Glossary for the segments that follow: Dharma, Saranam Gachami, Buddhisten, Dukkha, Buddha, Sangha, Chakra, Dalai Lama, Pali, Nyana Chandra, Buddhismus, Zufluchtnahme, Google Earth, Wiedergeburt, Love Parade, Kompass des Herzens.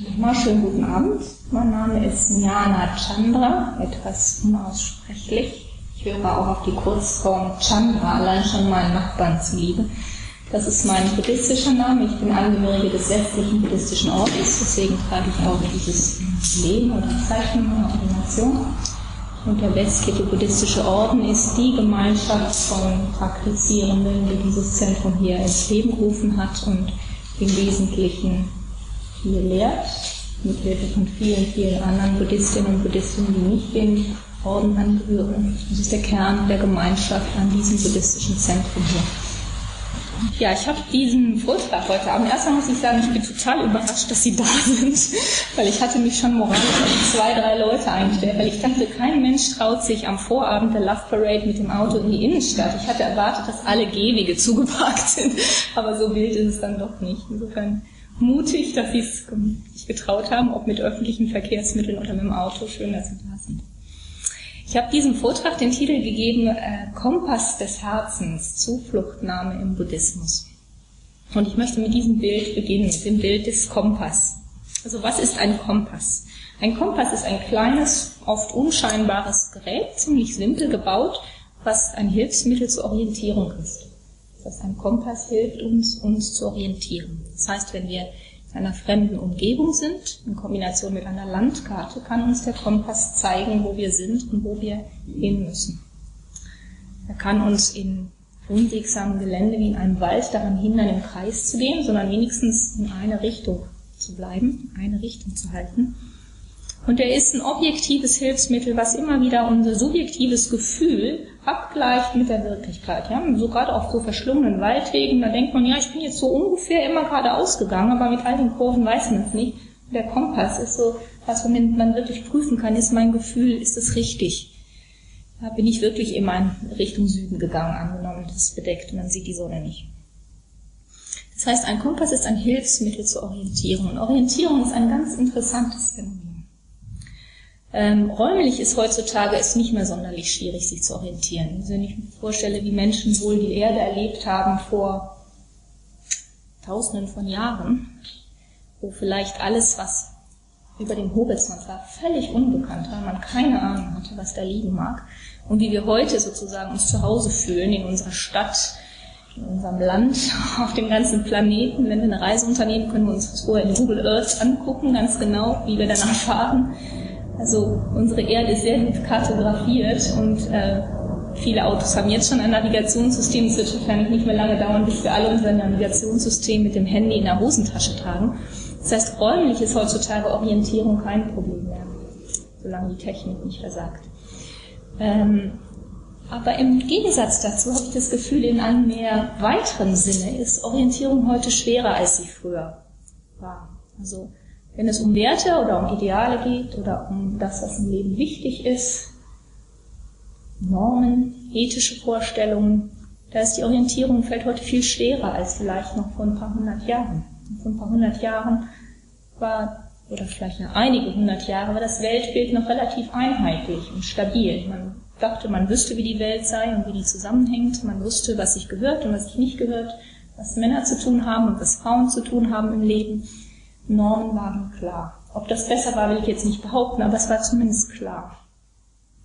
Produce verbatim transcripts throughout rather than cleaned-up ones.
Nochmal schönen guten Abend. Mein Name ist Nyana Chandra, etwas unaussprechlich. Ich höre auch auf die Kurzform Chandra, allein schon meinen Nachbarn zuliebe. Das ist mein buddhistischer Name. Ich bin Angehörige des westlichen buddhistischen Ordens, deswegen trage ich auch dieses Leben oder Zeichen meiner Ordination. Und der westliche buddhistische Orden ist die Gemeinschaft von Praktizierenden, die dieses Zentrum hier ins Leben gerufen hat und im Wesentlichen hier lehrt, mit Hilfe von vielen, vielen anderen Buddhistinnen und Buddhisten, die nicht dem Orden angehören. Das ist der Kern der Gemeinschaft an diesem buddhistischen Zentrum hier. Ja, ich habe diesen Vortrag heute Abend. Erstmal muss ich sagen, ich bin total überrascht, dass Sie da sind, weil ich hatte mich schon moralisch auf zwei, drei Leute eingestellt, weil ich dachte, kein Mensch traut sich am Vorabend der Love Parade mit dem Auto in die Innenstadt. Ich hatte erwartet, dass alle Gehwege zugeparkt sind, aber so wild ist es dann doch nicht. Insofern mutig, dass Sie es sich getraut haben, ob mit öffentlichen Verkehrsmitteln oder mit dem Auto. Schön, dass Sie da sind. Ich habe diesem Vortrag den Titel gegeben, äh, Kompass des Herzens, Zufluchtnahme im Buddhismus. Und ich möchte mit diesem Bild beginnen, mit dem Bild des Kompass. Also was ist ein Kompass? Ein Kompass ist ein kleines, oft unscheinbares Gerät, ziemlich simpel gebaut, was ein Hilfsmittel zur Orientierung ist. Das ein Kompass hilft uns, uns zu orientieren. Das heißt, wenn wir in einer fremden Umgebung sind, in Kombination mit einer Landkarte, kann uns der Kompass zeigen, wo wir sind und wo wir hin müssen. Er kann uns in unwegsamem Gelände wie in einem Wald daran hindern, im Kreis zu gehen, sondern wenigstens in eine Richtung zu bleiben, eine Richtung zu halten. Und er ist ein objektives Hilfsmittel, was immer wieder unser subjektives Gefühl abgleicht mit der Wirklichkeit. Ja? So gerade auf so verschlungenen Waldwegen, da denkt man, ja, ich bin jetzt so ungefähr immer geradeaus gegangen, aber mit all den Kurven weiß man es nicht. Und der Kompass ist so, was man, man wirklich prüfen kann, ist mein Gefühl, ist es richtig? Da bin ich wirklich immer in Richtung Süden gegangen, angenommen, das ist bedeckt, man sieht die Sonne nicht. Das heißt, ein Kompass ist ein Hilfsmittel zur Orientierung. Und Orientierung ist ein ganz interessantes Phänomen. Ähm, räumlich ist heutzutage es nicht mehr sonderlich schwierig, sich zu orientieren. Wenn ich mir vorstelle, wie Menschen wohl die Erde erlebt haben vor Tausenden von Jahren, wo vielleicht alles, was über dem Horizont war, völlig unbekannt war, man keine Ahnung hatte, was da liegen mag. Und wie wir heute sozusagen uns zu Hause fühlen, in unserer Stadt, in unserem Land, auf dem ganzen Planeten. Wenn wir eine Reise unternehmen, können wir uns das vorher in Google Earth angucken, ganz genau, wie wir danach fahren. Also unsere Erde ist sehr gut kartografiert und äh, viele Autos haben jetzt schon ein Navigationssystem. Es wird wahrscheinlich nicht mehr lange dauern, bis wir alle unser Navigationssystem mit dem Handy in der Hosentasche tragen. Das heißt, räumlich ist heutzutage Orientierung kein Problem mehr, solange die Technik nicht versagt. Ähm, aber im Gegensatz dazu habe ich das Gefühl, in einem mehr weiteren Sinne ist Orientierung heute schwerer, als sie früher war. Also wenn es um Werte oder um Ideale geht oder um das, was im Leben wichtig ist, Normen, ethische Vorstellungen, da ist die Orientierung fällt heute viel schwerer als vielleicht noch vor ein paar hundert Jahren. Vor ein paar hundert Jahren war, oder vielleicht noch einige hundert Jahre, war das Weltbild noch relativ einheitlich und stabil. Man dachte, man wüsste, wie die Welt sei und wie die zusammenhängt. Man wusste, was sich gehört und was sich nicht gehört, was Männer zu tun haben und was Frauen zu tun haben im Leben. Normen waren klar. Ob das besser war, will ich jetzt nicht behaupten, aber es war zumindest klar.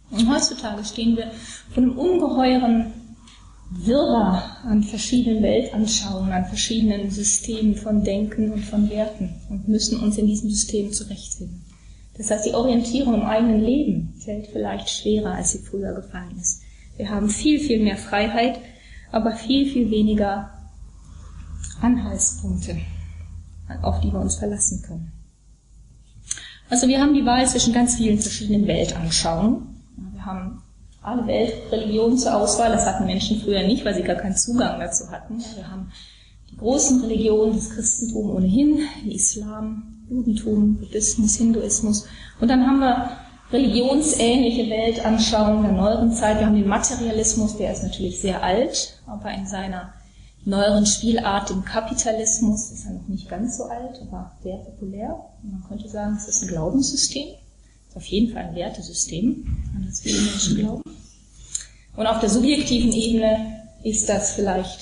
Und heutzutage stehen wir vor einem ungeheuren Wirrwarr an verschiedenen Weltanschauungen, an verschiedenen Systemen von Denken und von Werten und müssen uns in diesem System zurechtfinden. Das heißt, die Orientierung im eigenen Leben fällt vielleicht schwerer, als sie früher gefallen ist. Wir haben viel, viel mehr Freiheit, aber viel, viel weniger Anhaltspunkte, auf die wir uns verlassen können. Also wir haben die Wahl zwischen ganz vielen verschiedenen Weltanschauungen. Wir haben alle Weltreligionen zur Auswahl, das hatten Menschen früher nicht, weil sie gar keinen Zugang dazu hatten. Wir haben die großen Religionen, das Christentum ohnehin, den Islam, Judentum, Buddhismus, Hinduismus. Und dann haben wir religionsähnliche Weltanschauungen der neueren Zeit. Wir haben den Materialismus, der ist natürlich sehr alt, aber in seiner neueren Spielart, dem Kapitalismus, ist ja noch nicht ganz so alt, aber sehr populär. Und man könnte sagen, es ist ein Glaubenssystem. Es ist auf jeden Fall ein Wertesystem, an das viele Menschen glauben. Und auf der subjektiven Ebene ist das vielleicht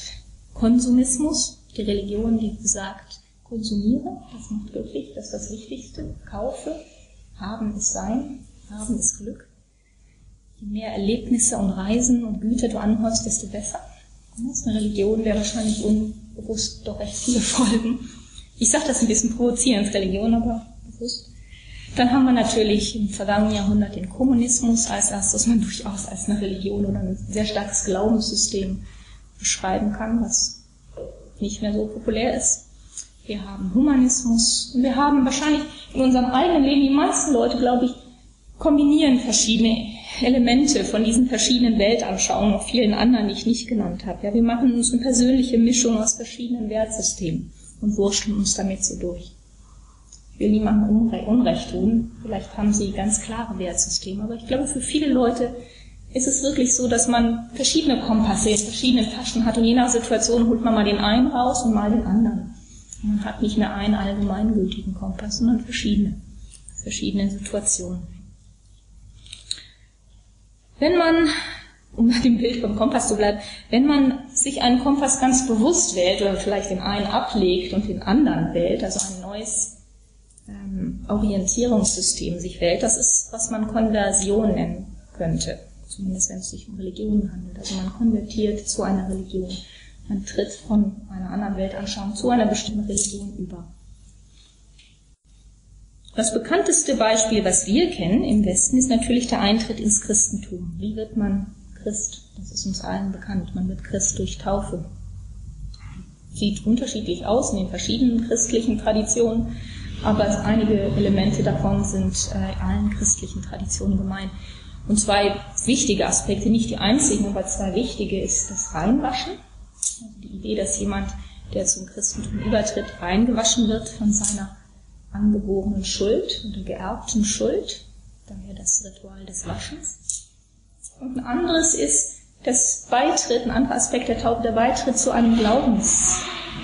Konsumismus, die Religion, die besagt, konsumiere, das macht glücklich, das ist das Wichtigste. Kaufe, haben ist sein, haben ist Glück. Je mehr Erlebnisse und Reisen und Güter du anhäufst, desto besser. Das ist eine Religion, der wahrscheinlich unbewusst doch recht viele folgen. Ich sage das ein bisschen provozierend, Religion, aber bewusst. Dann haben wir natürlich im vergangenen Jahrhundert den Kommunismus als das, was man durchaus als eine Religion oder ein sehr starkes Glaubenssystem beschreiben kann, was nicht mehr so populär ist. Wir haben Humanismus und wir haben wahrscheinlich in unserem eigenen Leben, die meisten Leute, glaube ich, kombinieren verschiedene Elemente von diesen verschiedenen Weltanschauungen, auch vielen anderen, die ich nicht genannt habe. Ja, wir machen uns eine persönliche Mischung aus verschiedenen Wertsystemen und wurschteln uns damit so durch. Ich will niemandem Unrecht tun, vielleicht haben sie ganz klare Wertsysteme, aber ich glaube, für viele Leute ist es wirklich so, dass man verschiedene Kompasse, verschiedene Taschen hat und je nach Situation holt man mal den einen raus und mal den anderen. Man hat nicht mehr einen allgemeingültigen Kompass, sondern verschiedene, verschiedene Situationen. Wenn man, um bei dem Bild vom Kompass zu bleiben, wenn man sich einen Kompass ganz bewusst wählt oder vielleicht den einen ablegt und den anderen wählt, also ein neues ähm, Orientierungssystem sich wählt, das ist, was man Konversion nennen könnte, zumindest wenn es sich um Religion handelt. Also man konvertiert zu einer Religion, man tritt von einer anderen Weltanschauung zu einer bestimmten Religion über. Das bekannteste Beispiel, was wir kennen im Westen, ist natürlich der Eintritt ins Christentum. Wie wird man Christ? Das ist uns allen bekannt. Man wird Christ durch Taufe. Sieht unterschiedlich aus in den verschiedenen christlichen Traditionen, aber einige Elemente davon sind äh, allen christlichen Traditionen gemein. Und zwei wichtige Aspekte, nicht die einzigen, aber zwei wichtige, ist das Reinwaschen. Also die Idee, dass jemand, der zum Christentum übertritt, reingewaschen wird von seiner angeborenen Schuld oder geerbten Schuld, daher das Ritual des Waschens. Und ein anderes ist das Beitritt, ein anderer Aspekt der Taufe, der Beitritt zu einem Glaubens,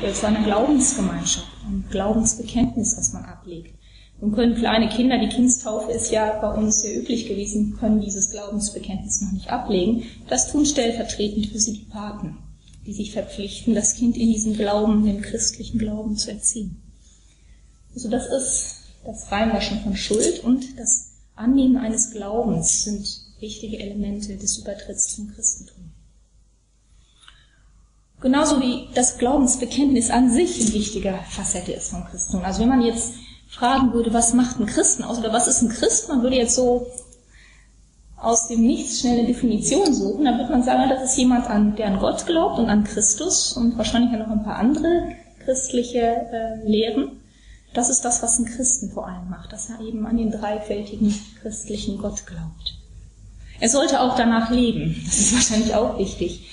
äh, zu einer Glaubensgemeinschaft, einem Glaubensbekenntnis, was man ablegt. Und können kleine Kinder, die Kindstaufe ist ja bei uns sehr üblich gewesen, können dieses Glaubensbekenntnis noch nicht ablegen. Das tun stellvertretend für sie die Paten, die sich verpflichten, das Kind in diesen Glauben, den christlichen Glauben zu erziehen. Also das ist das Reinwaschen von Schuld und das Annehmen eines Glaubens sind wichtige Elemente des Übertritts zum Christentum. Genauso wie das Glaubensbekenntnis an sich eine wichtige Facette ist vom Christentum. Also wenn man jetzt fragen würde, was macht ein Christen aus oder was ist ein Christ, man würde jetzt so aus dem Nichts schnell eine Definition suchen, dann würde man sagen, das ist jemand, an, der an Gott glaubt und an Christus und wahrscheinlich noch ein paar andere christliche äh, Lehren. Das ist das, was ein Christen vor allem macht, dass er eben an den dreifältigen christlichen Gott glaubt. Er sollte auch danach leben, das ist wahrscheinlich auch wichtig.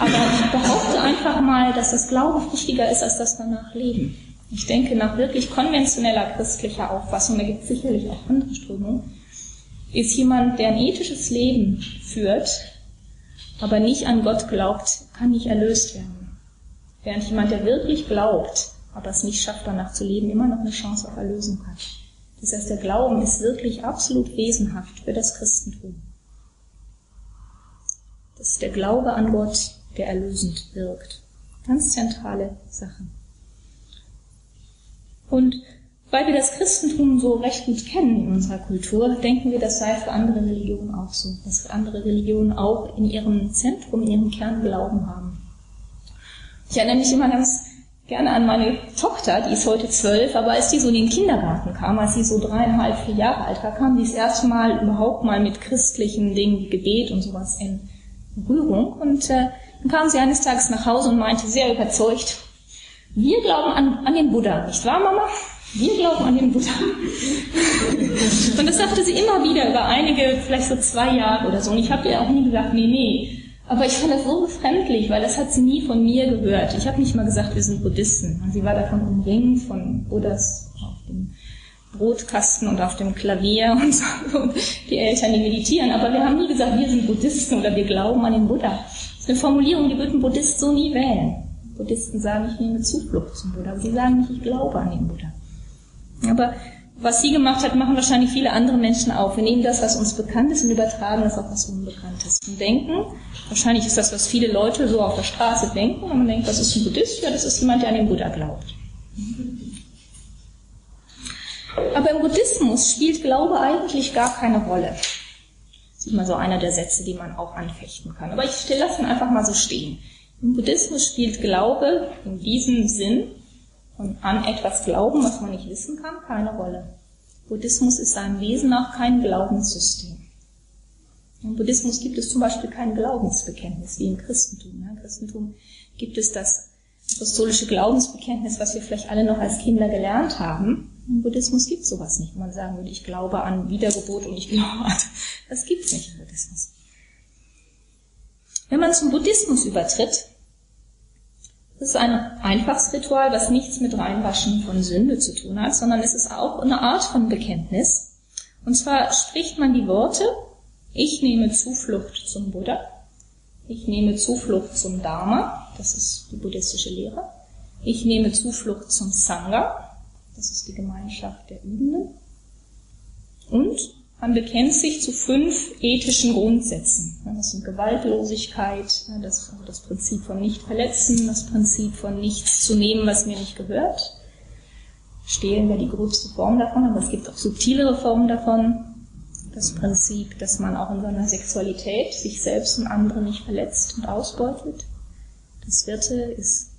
Aber ich behaupte einfach mal, dass das Glauben wichtiger ist, als das danach Leben. Ich denke, nach wirklich konventioneller christlicher Auffassung, da gibt es sicherlich auch andere Strömungen, ist jemand, der ein ethisches Leben führt, aber nicht an Gott glaubt, kann nicht erlöst werden. Während jemand, der wirklich glaubt, aber es nicht schafft, danach zu leben, immer noch eine Chance auf Erlösung hat. Das heißt, der Glauben ist wirklich absolut wesenhaft für das Christentum. Das ist der Glaube an Gott, der erlösend wirkt. Ganz zentrale Sachen. Und weil wir das Christentum so recht gut kennen in unserer Kultur, denken wir, das sei für andere Religionen auch so, dass andere Religionen auch in ihrem Zentrum, in ihrem Kern Glauben haben. Ich erinnere mich immer ganz gerne an meine Tochter, die ist heute zwölf, aber als die so in den Kindergarten kam, als sie so dreieinhalb, vier Jahre alt war, kam die das erste Mal überhaupt mal mit christlichen Dingen wie Gebet und sowas in Berührung. Und äh, dann kam sie eines Tages nach Hause und meinte sehr überzeugt, wir glauben an, an den Buddha, nicht wahr, Mama? Wir glauben an den Buddha. Und das sagte sie immer wieder über einige, vielleicht so zwei Jahre oder so. Und ich habe ihr auch nie gesagt, nee, nee. Aber ich fand das so befremdlich, weil das hat sie nie von mir gehört. Ich habe nicht mal gesagt, wir sind Buddhisten. Sie war davon umringt, von Buddhas auf dem Brotkasten und auf dem Klavier und so. Und die Eltern, die meditieren. Aber wir haben nie gesagt, wir sind Buddhisten oder wir glauben an den Buddha. Das ist eine Formulierung, die wird ein Buddhist so nie wählen. Buddhisten sagen, ich nehme Zuflucht zum Buddha. Aber sie sagen nicht, ich glaube an den Buddha. Aber was sie gemacht hat, machen wahrscheinlich viele andere Menschen auch. Wir nehmen das, was uns bekannt ist, und übertragen das auf was Unbekanntes. Und denken, wahrscheinlich ist das, was viele Leute so auf der Straße denken, und man denkt, das ist ein Buddhist, ja, das ist jemand, der an den Buddha glaubt. Aber im Buddhismus spielt Glaube eigentlich gar keine Rolle. Das ist immer so einer der Sätze, die man auch anfechten kann. Aber ich lasse ihn einfach mal so stehen. Im Buddhismus spielt Glaube in diesem Sinn, und an etwas glauben, was man nicht wissen kann, keine Rolle. Buddhismus ist seinem Wesen nach kein Glaubenssystem. Im Buddhismus gibt es zum Beispiel kein Glaubensbekenntnis, wie im Christentum. Im Christentum gibt es das apostolische Glaubensbekenntnis, was wir vielleicht alle noch als Kinder gelernt haben. Im Buddhismus gibt es sowas nicht, wo man sagen würde, ich glaube an Wiedergeburt und ich glaube an. Das gibt es nicht im Buddhismus. Wenn man zum Buddhismus übertritt, das ist ein einfaches Ritual, was nichts mit Reinwaschen von Sünde zu tun hat, sondern es ist auch eine Art von Bekenntnis. Und zwar spricht man die Worte, ich nehme Zuflucht zum Buddha, ich nehme Zuflucht zum Dharma, das ist die buddhistische Lehre, ich nehme Zuflucht zum Sangha, das ist die Gemeinschaft der Übenden, und man bekennt sich zu fünf ethischen Grundsätzen. Das sind Gewaltlosigkeit, das, also das Prinzip von nicht verletzen, das Prinzip von nichts zu nehmen, was mir nicht gehört. Stehlen wäre die gröbste Form davon, aber es gibt auch subtilere Formen davon. Das Prinzip, dass man auch in seiner Sexualität sich selbst und andere nicht verletzt und ausbeutet. Das vierte ist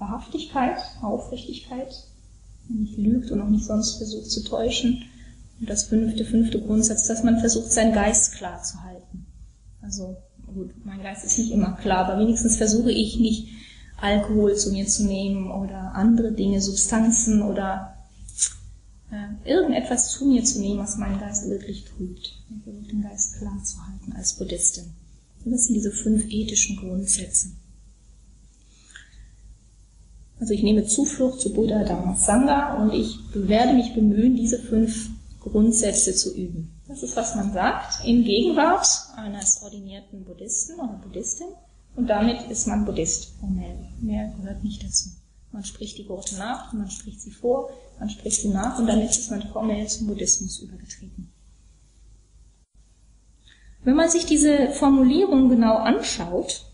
Wahrhaftigkeit, Aufrichtigkeit. Man nicht lügt und auch nicht sonst versucht zu täuschen. Und das fünfte, fünfte Grundsatz, dass man versucht, seinen Geist klar zu halten. Also, gut, mein Geist ist nicht immer klar, aber wenigstens versuche ich nicht, Alkohol zu mir zu nehmen oder andere Dinge, Substanzen oder äh, irgendetwas zu mir zu nehmen, was meinen Geist wirklich trübt. Ich versuche, den Geist klar zu halten als Buddhistin. Und das sind diese fünf ethischen Grundsätze. Also, ich nehme Zuflucht zu Buddha, Dharma, Sangha und ich werde mich bemühen, diese fünf Grundsätze zu üben. Das ist, was man sagt, in Gegenwart eines ordinierten Buddhisten oder Buddhistin. Und damit ist man Buddhist formell. Mehr gehört nicht dazu. Man spricht die Worte nach, man spricht sie vor, man spricht sie nach und damit ist man formell zum Buddhismus übergetreten. Wenn man sich diese Formulierung genau anschaut,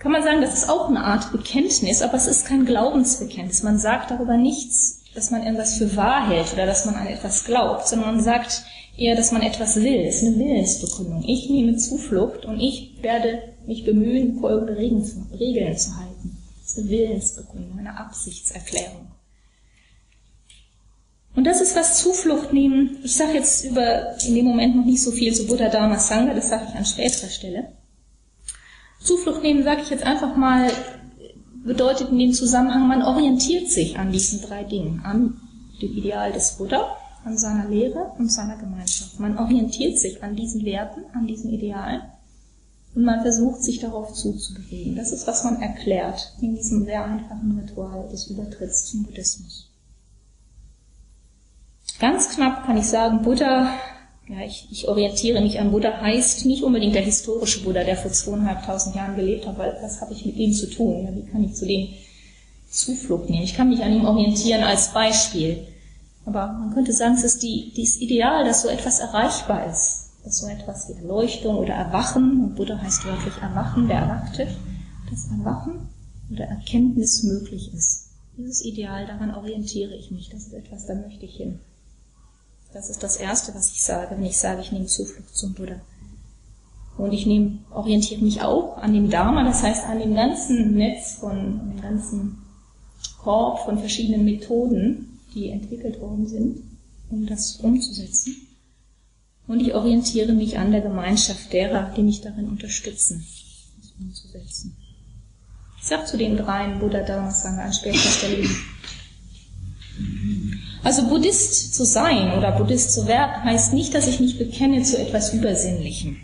kann man sagen, das ist auch eine Art Bekenntnis, aber es ist kein Glaubensbekenntnis. Man sagt darüber nichts, dass man irgendwas für wahr hält oder dass man an etwas glaubt, sondern man sagt eher, dass man etwas will. Es ist eine Willensbekundung. Ich nehme Zuflucht und ich werde mich bemühen, folgende Regeln zu, Regeln zu halten. Das ist eine Willensbekundung, eine Absichtserklärung. Und das ist was Zuflucht nehmen. Ich sage jetzt über in dem Moment noch nicht so viel zu Buddha, Dharma, Sangha, das sage ich an späterer Stelle. Zuflucht nehmen, sage ich jetzt einfach mal, bedeutet in dem Zusammenhang, man orientiert sich an diesen drei Dingen, an dem Ideal des Buddha, an seiner Lehre und seiner Gemeinschaft. Man orientiert sich an diesen Werten, an diesen Idealen und man versucht, sich darauf zuzubewegen. Das ist, was man erklärt in diesem sehr einfachen Ritual des Übertritts zum Buddhismus. Ganz knapp kann ich sagen, Buddha, ja, ich, ich orientiere mich an Buddha, heißt nicht unbedingt der historische Buddha, der vor zweieinhalbtausend Jahren gelebt hat, weil was habe ich mit ihm zu tun? Ja, wie kann ich zu dem Zuflucht nehmen? Ich kann mich an ihm orientieren als Beispiel. Aber man könnte sagen, es ist die, dieses Ideal, dass so etwas erreichbar ist, dass so etwas wie Erleuchtung oder Erwachen, und Buddha heißt wörtlich Erwachen, der Erwachte, dass Erwachen oder Erkenntnis möglich ist. Dieses Ideal, daran orientiere ich mich, das ist etwas, da möchte ich hin. Das ist das Erste, was ich sage, wenn ich sage, ich nehme Zuflucht zum Buddha. Und ich nehme, orientiere mich auch an dem Dharma, das heißt an dem ganzen Netz von, an dem ganzen Korb von verschiedenen Methoden, die entwickelt worden sind, um das umzusetzen. Und ich orientiere mich an der Gemeinschaft derer, die mich darin unterstützen, das umzusetzen. Ich sage zu den dreien Buddha, Dharma, Sangha an späterer Stelle. Also Buddhist zu sein oder Buddhist zu werden, heißt nicht, dass ich mich bekenne zu etwas Übersinnlichem.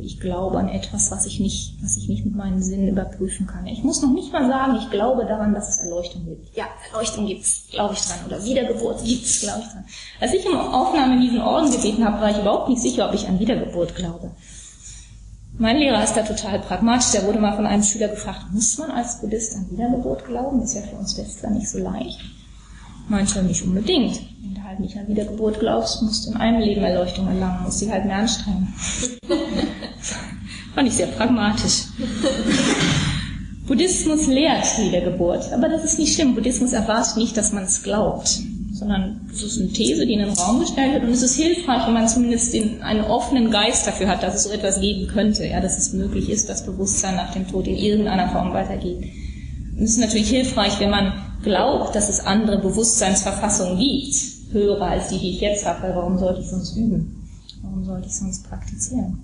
Ich glaube an etwas, was ich nicht, was ich nicht mit meinen Sinnen überprüfen kann. Ich muss noch nicht mal sagen, ich glaube daran, dass es Erleuchtung gibt. Ja, Erleuchtung gibt's, glaube ich dran. Oder Wiedergeburt gibt's, glaube ich dran. Als ich um Aufnahme in diesen Orden gebeten habe, war ich überhaupt nicht sicher, ob ich an Wiedergeburt glaube. Mein Lehrer ist da total pragmatisch. Der wurde mal von einem Schüler gefragt, muss man als Buddhist an Wiedergeburt glauben? Ist ja für uns Westler nicht so leicht. Manchmal nicht unbedingt. Wenn du halt nicht an Wiedergeburt glaubst, musst du in einem Leben Erleuchtung erlangen, musst dich halt mehr anstrengen. Fand ich sehr pragmatisch. Buddhismus lehrt Wiedergeburt, aber das ist nicht schlimm. Buddhismus erwartet nicht, dass man es glaubt. sondern es ist eine These, die in den Raum gestellt wird, und es ist hilfreich, wenn man zumindest den, einen offenen Geist dafür hat, dass es so etwas geben könnte, ja, dass es möglich ist, dass Bewusstsein nach dem Tod in irgendeiner Form weitergeht. Und es ist natürlich hilfreich, wenn man glaubt, dass es andere Bewusstseinsverfassungen gibt, höhere als die, die ich jetzt habe, weil warum sollte ich sonst üben? Warum sollte ich sonst praktizieren?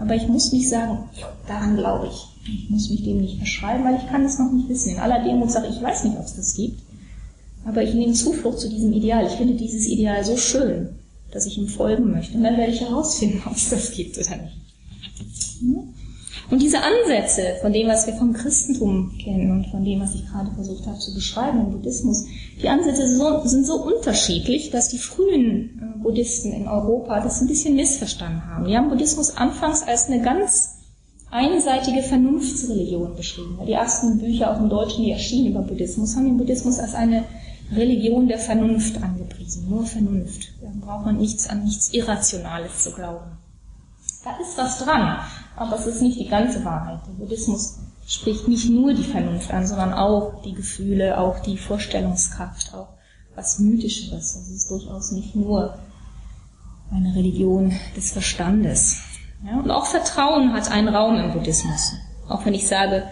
Aber ich muss nicht sagen, daran glaube ich. Ich muss mich dem nicht verschreiben, weil ich kann es noch nicht wissen. In aller Demut sage ich, ich weiß nicht, ob es das gibt. Aber ich nehme Zuflucht zu diesem Ideal. Ich finde dieses Ideal so schön, dass ich ihm folgen möchte. Und dann werde ich herausfinden, ob es das gibt oder nicht. Und diese Ansätze von dem, was wir vom Christentum kennen und von dem, was ich gerade versucht habe zu beschreiben im Buddhismus, die Ansätze sind so unterschiedlich, dass die frühen Buddhisten in Europa das ein bisschen missverstanden haben. Die haben Buddhismus anfangs als eine ganz einseitige Vernunftsreligion beschrieben. Die ersten Bücher auch im Deutschen, die erschienen über Buddhismus, haben den Buddhismus als eine Religion der Vernunft angepriesen. Nur Vernunft. Da braucht man nichts an nichts Irrationales zu glauben. Da ist was dran, aber es ist nicht die ganze Wahrheit. Der Buddhismus spricht nicht nur die Vernunft an, sondern auch die Gefühle, auch die Vorstellungskraft, auch was Mythisches. Das ist durchaus nicht nur eine Religion des Verstandes. Ja, und auch Vertrauen hat einen Raum im Buddhismus. Auch wenn ich sage,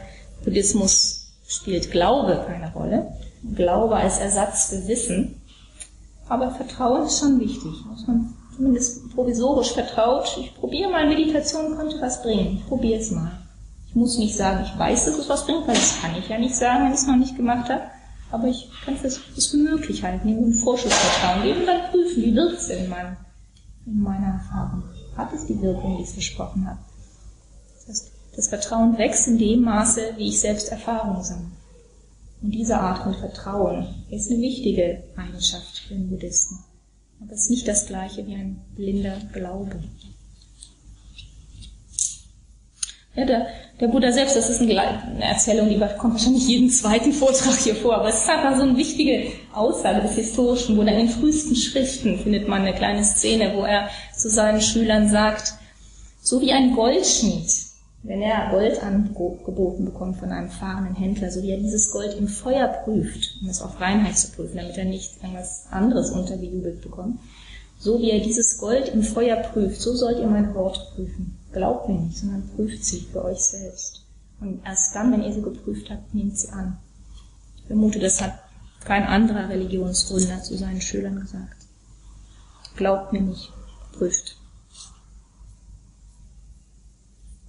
Buddhismus spielt Glaube keine Rolle. Glaube als Ersatz für Wissen. Aber Vertrauen ist schon wichtig. Dass man zumindest provisorisch vertraut. Ich probiere mal, Meditation könnte was bringen. Ich probiere es mal. Ich muss nicht sagen, ich weiß, dass es was bringt, weil das kann ich ja nicht sagen, wenn ich es noch nicht gemacht habe. Aber ich kann es für möglich halten, nehmen und Vorschussvertrauen geben und dann prüfen, wie wirkt es in, mein, in meiner Erfahrung. Hat es die Wirkung, die ich versprochen habe? Das heißt, das Vertrauen wächst in dem Maße, wie ich selbst Erfahrung sammle. Und diese Art von Vertrauen ist eine wichtige Eigenschaft für den Buddhisten. Aber es ist nicht das Gleiche wie ein blinder Glaube. Ja, der, der Buddha selbst, das ist eine, eine Erzählung, die kommt wahrscheinlich jeden zweiten Vortrag hier vor, aber es ist einfach so eine wichtige Aussage des Historischen Buddha. In den frühesten Schriften findet man eine kleine Szene, wo er zu seinen Schülern sagt, so wie ein Goldschmied, wenn er Gold angeboten bekommt von einem fahrenden Händler, so wie er dieses Gold im Feuer prüft, um es auf Reinheit zu prüfen, damit er nicht irgendwas anderes untergejubelt bekommt, so wie er dieses Gold im Feuer prüft, so sollt ihr mein Wort prüfen. Glaubt mir nicht, sondern prüft sie für euch selbst. Und erst dann, wenn ihr sie geprüft habt, nehmt sie an. Ich vermute, das hat kein anderer Religionsgründer zu seinen Schülern gesagt. Glaubt mir nicht, prüft.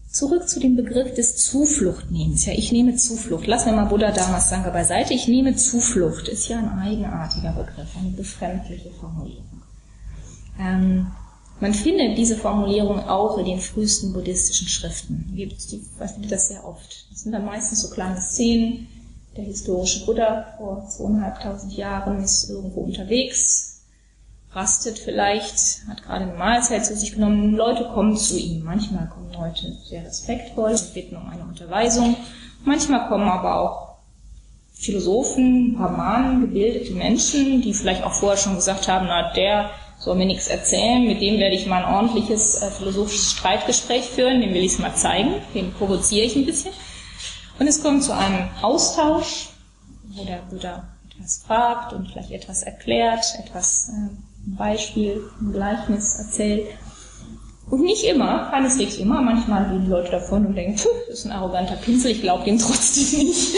Zurück zu dem Begriff des Zufluchtnehmens. Ja, ich nehme Zuflucht. Lassen wir mal Buddha, Dharma, Sangha beiseite. Ich nehme Zuflucht. Ist ja ein eigenartiger Begriff, eine befremdliche Formulierung. Ähm, Man findet diese Formulierung auch in den frühesten buddhistischen Schriften. Man findet das sehr oft. Das sind dann meistens so kleine Szenen. Der historische Buddha vor zweieinhalbtausend Jahren ist irgendwo unterwegs, rastet vielleicht, hat gerade eine Mahlzeit zu sich genommen. Leute kommen zu ihm. Manchmal kommen Leute sehr respektvoll und bitten um eine Unterweisung. Manchmal kommen aber auch Philosophen, Brahmanen, gebildete Menschen, die vielleicht auch vorher schon gesagt haben, na, der soll mir nichts erzählen, mit dem werde ich mal ein ordentliches äh, philosophisches Streitgespräch führen, dem will ich es mal zeigen, den provoziere ich ein bisschen. Und es kommt zu einem Austausch, wo der Buddha etwas fragt und vielleicht etwas erklärt, etwas äh, ein Beispiel, ein Gleichnis erzählt. Und nicht immer, keineswegs immer, manchmal gehen die Leute davon und denken, pfuh, das ist ein arroganter Pinsel, ich glaube dem trotzdem nicht.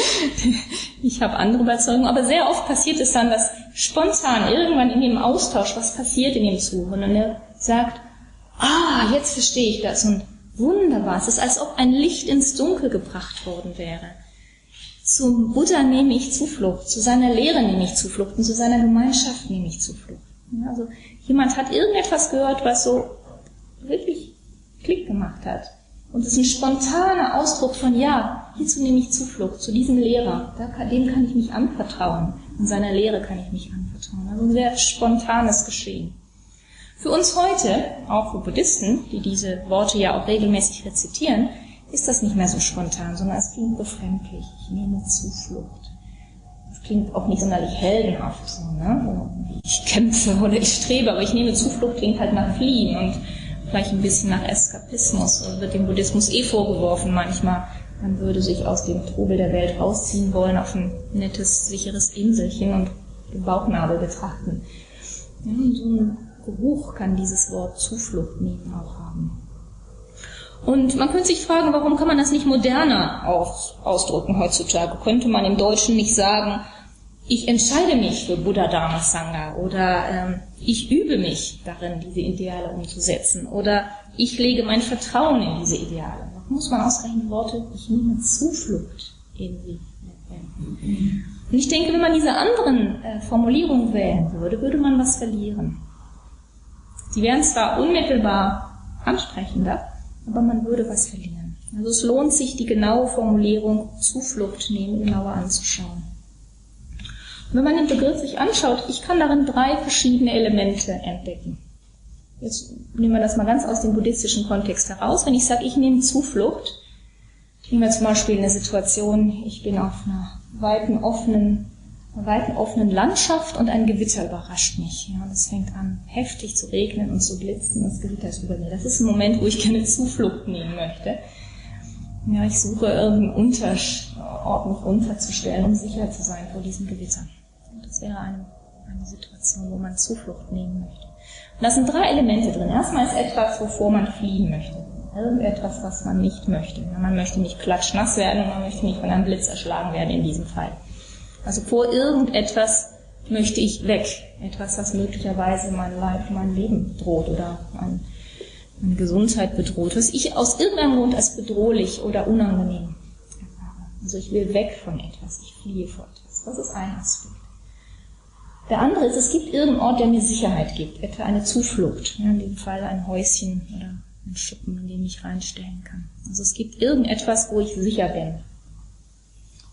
Ich habe andere Überzeugungen. Aber sehr oft passiert es dann, dass spontan irgendwann in dem Austausch was passiert in dem Zuhören. Und er sagt, ah, jetzt verstehe ich das. Und wunderbar, es ist, als ob ein Licht ins Dunkel gebracht worden wäre. Zum Buddha nehme ich Zuflucht, zu seiner Lehre nehme ich Zuflucht und zu seiner Gemeinschaft nehme ich Zuflucht. Also jemand hat irgendetwas gehört, was so wirklich Klick gemacht hat. Und es ist ein spontaner Ausdruck von, ja, hierzu nehme ich Zuflucht, zu diesem Lehrer. Da kann, dem kann ich mich anvertrauen. An seiner Lehre kann ich mich anvertrauen. Also ein sehr spontanes Geschehen. Für uns heute, auch für Buddhisten, die diese Worte ja auch regelmäßig rezitieren, ist das nicht mehr so spontan, sondern es klingt befremdlich. Ich nehme Zuflucht. Das klingt auch nicht sonderlich heldenhaft. So, ne? Ich kämpfe oder ich strebe, aber ich nehme Zuflucht, klingt halt nach Fliehen und vielleicht ein bisschen nach Eskapismus, also wird dem Buddhismus eh vorgeworfen manchmal. Man würde sich aus dem Trubel der Welt rausziehen wollen auf ein nettes, sicheres Inselchen und den Bauchnabel betrachten. Ja, und so ein Geruch kann dieses Wort Zuflucht nehmen auch haben. Und man könnte sich fragen, warum kann man das nicht moderner ausdrücken heutzutage? Könnte man im Deutschen nicht sagen, ich entscheide mich für Buddha, Dharma, Sangha oder ähm, ich übe mich darin, diese Ideale umzusetzen oder ich lege mein Vertrauen in diese Ideale. Warum muss man ausreichend Worte, ich nehme Zuflucht in sie? Und ich denke, wenn man diese anderen äh, Formulierungen wählen würde, würde man was verlieren. Sie wären zwar unmittelbar ansprechender, aber man würde was verlieren. Also es lohnt sich, die genaue Formulierung Zuflucht nehmen, genauer anzuschauen. Und wenn man den Begriff sich anschaut, ich kann darin drei verschiedene Elemente entdecken. Jetzt nehmen wir das mal ganz aus dem buddhistischen Kontext heraus. Wenn ich sage, ich nehme Zuflucht, nehmen wir zum Beispiel eine Situation, ich bin auf einer weiten offenen, einer weiten offenen Landschaft und ein Gewitter überrascht mich. Ja, und es fängt an, heftig zu regnen und zu blitzen und das Gewitter ist über mir. Das ist ein Moment, wo ich gerne Zuflucht nehmen möchte. Ja, ich suche irgendeinen Unterort, mich unterzustellen, um sicher zu sein vor diesem Gewitter. Und das wäre eine, eine Situation, wo man Zuflucht nehmen möchte. Und da sind drei Elemente drin. Erstmal ist etwas, wovor man fliehen möchte. Irgendetwas, was man nicht möchte. Man möchte nicht klatschnass werden und man möchte nicht von einem Blitz erschlagen werden in diesem Fall. Also vor irgendetwas möchte ich weg. Etwas, was möglicherweise mein Leib, mein Leben bedroht oder mein, meine Gesundheit bedroht, was ich aus irgendeinem Grund als bedrohlich oder unangenehm erfahre. Also ich will weg von etwas, ich fliehe vor etwas. Das ist ein Aspekt. Der andere ist, es gibt irgendeinen Ort, der mir Sicherheit gibt, etwa eine Zuflucht, in dem Fall ein Häuschen oder ein Schuppen, in den ich reinstellen kann. Also es gibt irgendetwas, wo ich sicher bin.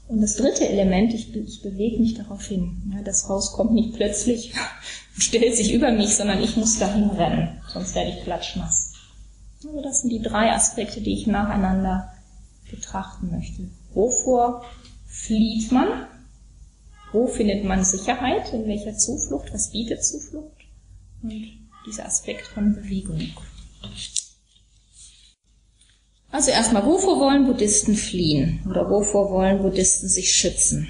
Und das dritte Element, ich, ich bewege mich darauf hin. Ja, das Haus kommt nicht plötzlich und stellt sich über mich, sondern ich muss dahin rennen, sonst werde ich klatschnass. Also das sind die drei Aspekte, die ich nacheinander betrachten möchte. Wovor flieht man? Wo findet man Sicherheit? In welcher Zuflucht? Was bietet Zuflucht? Und dieser Aspekt von Bewegung. Also erstmal, wovor wollen Buddhisten fliehen? Oder wovor wollen Buddhisten sich schützen?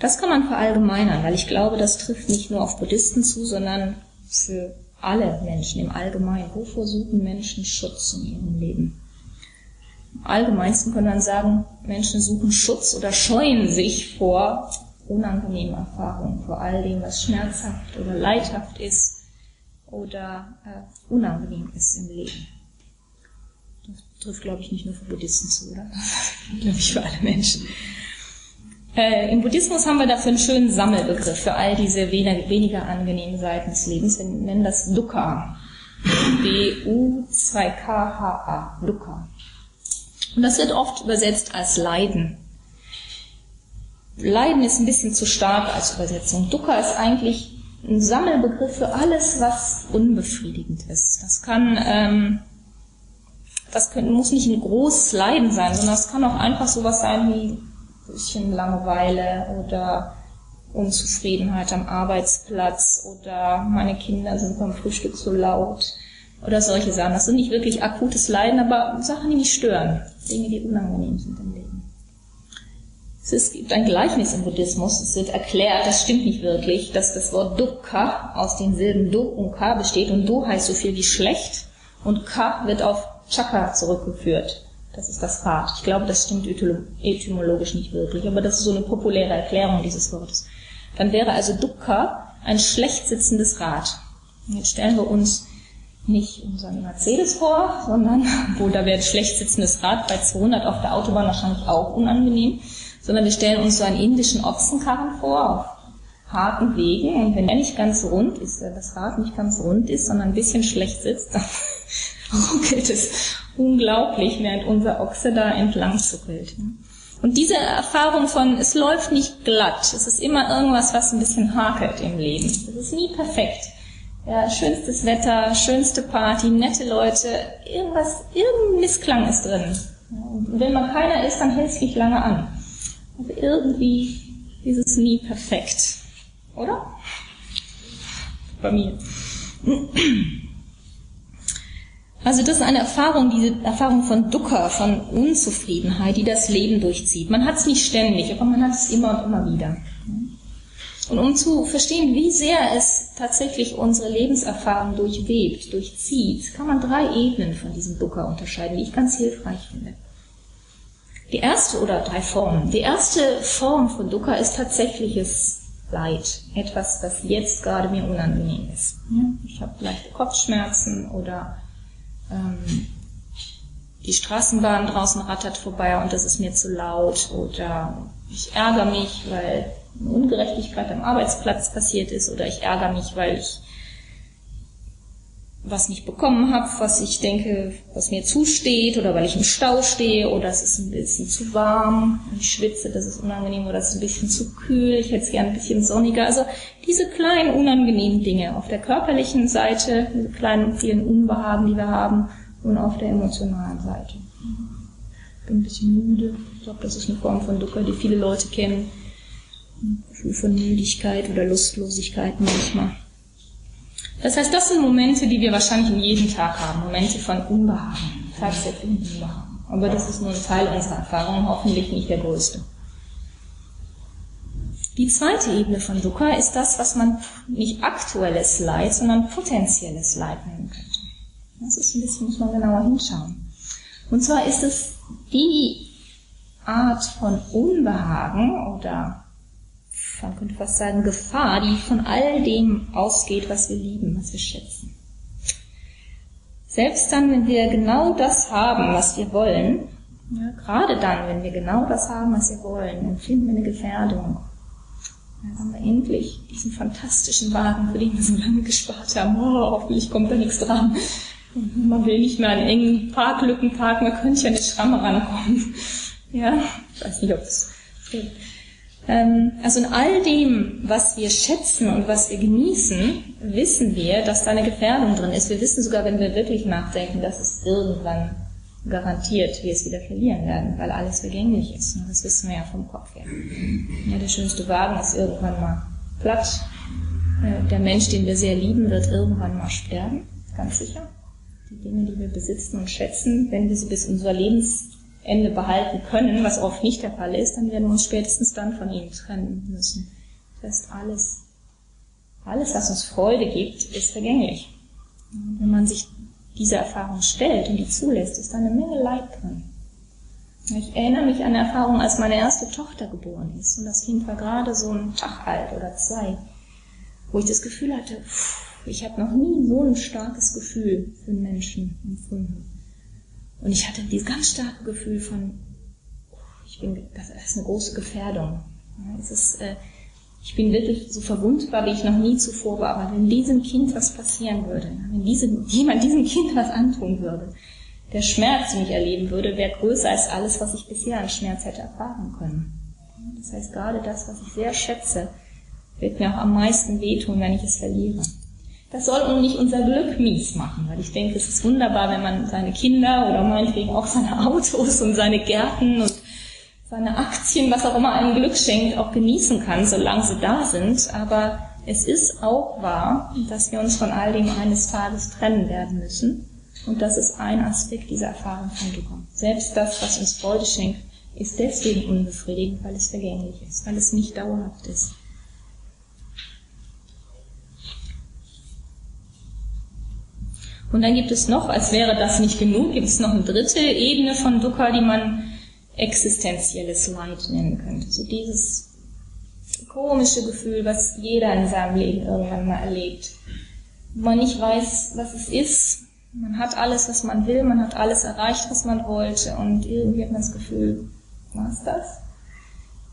Das kann man verallgemeinern, weil ich glaube, das trifft nicht nur auf Buddhisten zu, sondern für alle Menschen im Allgemeinen. Wovor suchen Menschen Schutz in ihrem Leben? Am allgemeinsten kann man sagen, Menschen suchen Schutz oder scheuen sich vor unangenehmen Erfahrungen, vor all dem, was schmerzhaft oder leidhaft ist oder äh, unangenehm ist im Leben. Das trifft, glaube ich, nicht nur für Buddhisten zu, oder? Das glaube ich für alle Menschen. Äh, Im Buddhismus haben wir dafür einen schönen Sammelbegriff für all diese weniger, weniger angenehmen Seiten des Lebens. Wir nennen das Dukkha. D U zwei K H A. Dukkha. Und das wird oft übersetzt als Leiden. Leiden ist ein bisschen zu stark als Übersetzung. Dukkha ist eigentlich ein Sammelbegriff für alles, was unbefriedigend ist. Das kann... Ähm, Das können, muss nicht ein großes Leiden sein, sondern es kann auch einfach sowas sein wie ein bisschen Langeweile oder Unzufriedenheit am Arbeitsplatz oder meine Kinder sind beim Frühstück so laut oder solche Sachen. Das sind nicht wirklich akutes Leiden, aber Sachen, die mich stören, Dinge, die unangenehm sind im Leben. Es, ist, es gibt ein Gleichnis im Buddhismus, es wird erklärt, das stimmt nicht wirklich, dass das Wort Dukkha aus den Silben Du und Ka besteht und Du heißt so viel wie schlecht und Ka wird auf Chakra zurückgeführt. Das ist das Rad. Ich glaube, das stimmt etymologisch nicht wirklich, aber das ist so eine populäre Erklärung dieses Wortes. Dann wäre also Dukkha ein schlecht sitzendes Rad. Und jetzt stellen wir uns nicht unseren Mercedes vor, sondern, wo da wäre ein schlecht sitzendes Rad bei zweihundert auf der Autobahn wahrscheinlich auch unangenehm, sondern wir stellen uns so einen indischen Ochsenkarren vor, auf harten Wegen, und wenn er nicht ganz rund ist, das Rad nicht ganz rund ist, sondern ein bisschen schlecht sitzt, dann ruckelt es unglaublich, während unser Ochse da entlang zuckelt. Und diese Erfahrung von, es läuft nicht glatt, es ist immer irgendwas, was ein bisschen hakelt im Leben. Es ist nie perfekt. Ja, schönstes Wetter, schönste Party, nette Leute, irgendwas, irgendein Missklang ist drin. Und wenn man keiner ist, dann hält es nicht lange an. Aber irgendwie ist es nie perfekt. Oder? Bei mir. Also das ist eine Erfahrung, diese Erfahrung von Dukkha, von Unzufriedenheit, die das Leben durchzieht. Man hat es nicht ständig, aber man hat es immer und immer wieder. Und um zu verstehen, wie sehr es tatsächlich unsere Lebenserfahrung durchwebt, durchzieht, kann man drei Ebenen von diesem Dukkha unterscheiden, die ich ganz hilfreich finde. Die erste, oder drei Formen, die erste Form von Dukkha ist tatsächliches Leid. Etwas, das jetzt gerade mir unangenehm ist. Ich habe leichte Kopfschmerzen oder ähm, die Straßenbahn draußen rattert vorbei und das ist mir zu laut, oder ich ärgere mich, weil eine Ungerechtigkeit am Arbeitsplatz passiert ist, oder ich ärgere mich, weil ich was nicht bekommen habe, was ich denke, was mir zusteht, oder weil ich im Stau stehe, oder es ist ein bisschen zu warm, ich schwitze, das ist unangenehm, oder es ist ein bisschen zu kühl, ich hätte es gern ein bisschen sonniger. Also diese kleinen unangenehmen Dinge auf der körperlichen Seite, diese kleinen und vielen Unbehagen, die wir haben, und auf der emotionalen Seite. Ich bin ein bisschen müde, ich glaube, das ist eine Form von Dukkha, die viele Leute kennen. Ein Gefühl von Müdigkeit oder Lustlosigkeit manchmal. Das heißt, das sind Momente, die wir wahrscheinlich in jedem Tag haben. Momente von Unbehagen, tatsächlichen Unbehagen. Aber das ist nur ein Teil unserer Erfahrung, hoffentlich nicht der größte. Die zweite Ebene von Dukkha ist das, was man nicht aktuelles Leid, sondern potenzielles Leid nennen könnte. Das ist ein bisschen, muss man genauer hinschauen. Und zwar ist es die Art von Unbehagen oder, man könnte fast sagen, Gefahr, die von all dem ausgeht, was wir lieben, was wir schätzen. Selbst dann, wenn wir genau das haben, was wir wollen, ja, gerade dann, wenn wir genau das haben, was wir wollen, empfinden wir eine Gefährdung. Dann haben wir endlich diesen fantastischen Wagen, für den wir so lange gespart haben. Oh, hoffentlich kommt da nichts dran. Und man will nicht mehr an engen Parklücken parken, man könnte ja an eine Schramme rankommen. Ja, ich weiß nicht, ob das geht. Also in all dem, was wir schätzen und was wir genießen, wissen wir, dass da eine Gefährdung drin ist. Wir wissen sogar, wenn wir wirklich nachdenken, dass es irgendwann garantiert wir es wieder verlieren werden, weil alles vergänglich ist. Und das wissen wir ja vom Kopf her. Ja, der schönste Wagen ist irgendwann mal platt. Der Mensch, den wir sehr lieben, wird irgendwann mal sterben, ganz sicher. Die Dinge, die wir besitzen und schätzen, wenn wir sie bis unser Lebens Ende behalten können, was oft nicht der Fall ist, dann werden wir uns spätestens dann von ihm trennen müssen. Das heißt, alles, alles, was uns Freude gibt, ist vergänglich. Und wenn man sich diese Erfahrung stellt und die zulässt, ist da eine Menge Leid drin. Ich erinnere mich an eine Erfahrung, als meine erste Tochter geboren ist, und das Kind war gerade so einen Tag alt oder zwei, wo ich das Gefühl hatte, ich habe noch nie so ein starkes Gefühl für einen Menschen empfunden. Und ich hatte dieses ganz starke Gefühl von, ich bin, das ist eine große Gefährdung. Es ist, äh, ich bin wirklich so verwundbar, wie ich noch nie zuvor war. Aber wenn diesem Kind was passieren würde, wenn diesem, jemand diesem Kind was antun würde, der Schmerz, den ich erleben würde, wäre größer als alles, was ich bisher an Schmerz hätte erfahren können. Das heißt, gerade das, was ich sehr schätze, wird mir auch am meisten wehtun, wenn ich es verliere. Das soll uns nicht unser Glück mies machen, weil ich denke, es ist wunderbar, wenn man seine Kinder oder meinetwegen auch seine Autos und seine Gärten und seine Aktien, was auch immer einem Glück schenkt, auch genießen kann, solange sie da sind. Aber es ist auch wahr, dass wir uns von all dem eines Tages trennen werden müssen. Und das ist ein Aspekt dieser Erfahrung von Dukkha. Selbst das, was uns Freude schenkt, ist deswegen unbefriedigend, weil es vergänglich ist, weil es nicht dauerhaft ist. Und dann gibt es noch, als wäre das nicht genug, gibt es noch eine dritte Ebene von Dukkha, die man existenzielles Leid nennen könnte. So dieses komische Gefühl, was jeder in seinem Leben irgendwann mal erlebt. Man nicht weiß, was es ist. Man hat alles, was man will. Man hat alles erreicht, was man wollte. Und irgendwie hat man das Gefühl, war's das?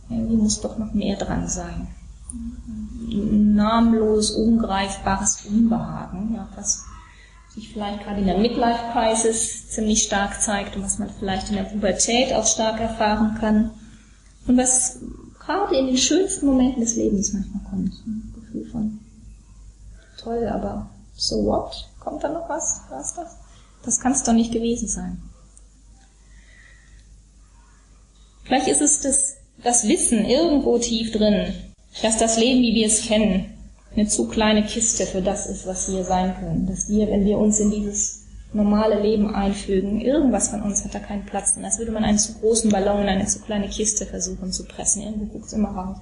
Irgendwie muss doch noch mehr dran sein. Namenlos, ungreifbares Unbehagen. Ja, was sich vielleicht gerade in der Midlife-Crisis ziemlich stark zeigt und was man vielleicht in der Pubertät auch stark erfahren kann und was gerade in den schönsten Momenten des Lebens manchmal kommt. Ein Gefühl von toll, aber so what? Kommt da noch was? Was das? Das kann es doch nicht gewesen sein. Vielleicht ist es das, das Wissen irgendwo tief drin, dass das Leben, wie wir es kennen, eine zu kleine Kiste für das ist, was wir sein können. Dass wir, wenn wir uns in dieses normale Leben einfügen, irgendwas von uns hat da keinen Platz drin. Als würde man einen zu großen Ballon in eine zu kleine Kiste versuchen zu pressen. Irgendwo guckt es immer raus.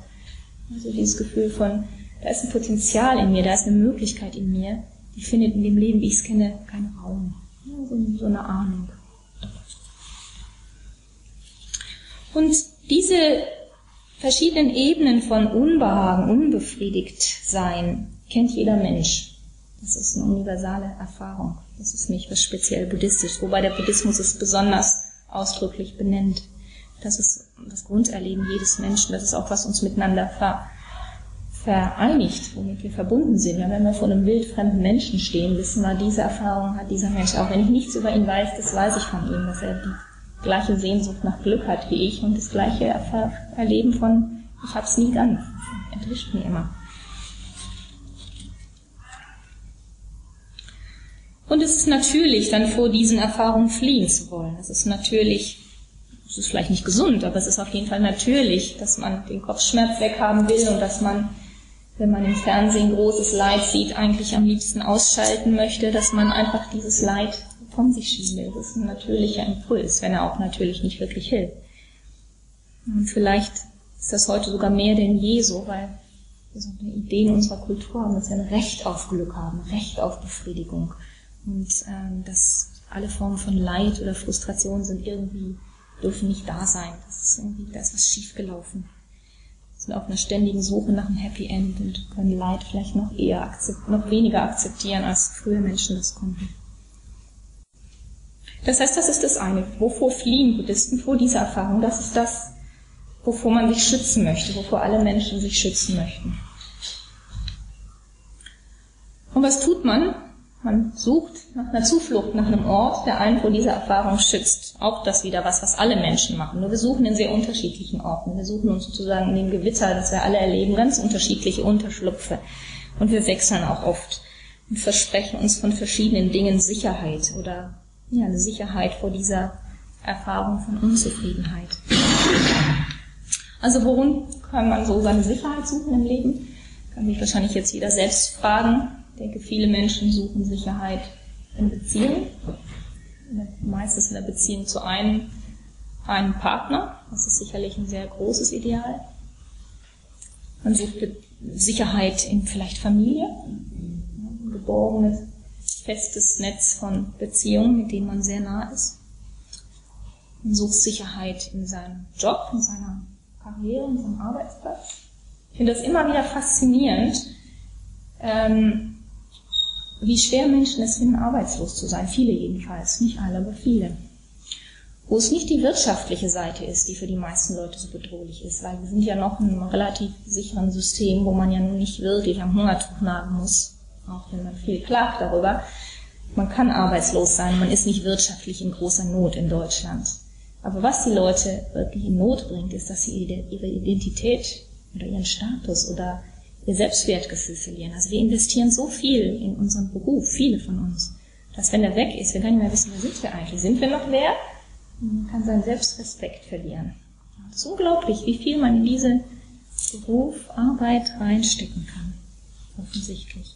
Also dieses Gefühl von, da ist ein Potenzial in mir, da ist eine Möglichkeit in mir, die findet in dem Leben, wie ich es kenne, keinen Raum. Ja, so, so eine Ahnung. Und diese verschiedenen Ebenen von Unbehagen, unbefriedigt sein, kennt jeder Mensch. Das ist eine universale Erfahrung. Das ist nicht was speziell buddhistisch, wobei der Buddhismus es besonders ausdrücklich benennt. Das ist das Grunderleben jedes Menschen. Das ist auch, was uns miteinander ver vereinigt, womit wir verbunden sind. Wenn wir vor einem wildfremden Menschen stehen, wissen wir, diese Erfahrung hat dieser Mensch auch. Wenn ich nichts über ihn weiß, das weiß ich von ihm, dass er die gleiche Sehnsucht nach Glück hat wie ich und das gleiche Erf- Erleben von, ich hab's nie ganz. Das enttäuscht mich immer. Und es ist natürlich, dann vor diesen Erfahrungen fliehen zu wollen. Es ist natürlich, es ist vielleicht nicht gesund, aber es ist auf jeden Fall natürlich, dass man den Kopfschmerz weghaben will und dass man, wenn man im Fernsehen großes Leid sieht, eigentlich am liebsten ausschalten möchte, dass man einfach dieses Leid von sich schieben will. Das ist ein natürlicher Impuls, wenn er auch natürlich nicht wirklich hilft. Und vielleicht ist das heute sogar mehr denn je so, weil wir so eine Idee in unserer Kultur haben, dass wir ein Recht auf Glück haben, Recht auf Befriedigung. Und ähm, dass alle Formen von Leid oder Frustration sind irgendwie, dürfen nicht da sein. Das ist irgendwie, da ist was schiefgelaufen. Wir sind auf einer ständigen Suche nach einem Happy End und können Leid vielleicht noch eher akzept- noch weniger akzeptieren, als frühe Menschen das konnten. Das heißt, das ist das eine. Wovor fliehen Buddhisten? Vor dieser Erfahrung. Das ist das, wovor man sich schützen möchte, wovor alle Menschen sich schützen möchten. Und was tut man? Man sucht nach einer Zuflucht, nach einem Ort, der einen vor dieser Erfahrung schützt. Auch das wieder was, was alle Menschen machen. Nur wir suchen in sehr unterschiedlichen Orten. Wir suchen uns sozusagen in dem Gewitter, das wir alle erleben, ganz unterschiedliche Unterschlupfe. Und wir wechseln auch oft und versprechen uns von verschiedenen Dingen Sicherheit oder ja, eine Sicherheit vor dieser Erfahrung von Unzufriedenheit. Also worin kann man so seine Sicherheit suchen im Leben? Kann sich wahrscheinlich jetzt jeder selbst fragen. Ich denke, viele Menschen suchen Sicherheit in Beziehung, meistens in der Beziehung zu einem, einem Partner. Das ist sicherlich ein sehr großes Ideal. Man sucht Sicherheit in vielleicht Familie, ein geborgenes, festes Netz von Beziehungen, mit denen man sehr nah ist. Man sucht Sicherheit in seinem Job, in seiner Karriere, in seinem Arbeitsplatz. Ich finde das immer wieder faszinierend, ähm, wie schwer Menschen es finden, arbeitslos zu sein. Viele jedenfalls, nicht alle, aber viele. Wo es nicht die wirtschaftliche Seite ist, die für die meisten Leute so bedrohlich ist, weil wir sind ja noch in einem relativ sicheren System, wo man ja nicht wirklich am Hungertuch nagen muss, auch wenn man viel klagt darüber. Man kann arbeitslos sein, man ist nicht wirtschaftlich in großer Not in Deutschland. Aber was die Leute wirklich in Not bringt, ist, dass sie ihre Identität oder ihren Status oder ihr Selbstwertgefühl verlieren. Also wir investieren so viel in unseren Beruf, viele von uns, dass wenn er weg ist, wir gar nicht mehr wissen, wer sind wir eigentlich? Sind wir noch wer? Man kann seinen Selbstrespekt verlieren. Es ist unglaublich, wie viel man in diese Beruf, Arbeit reinstecken kann. Offensichtlich.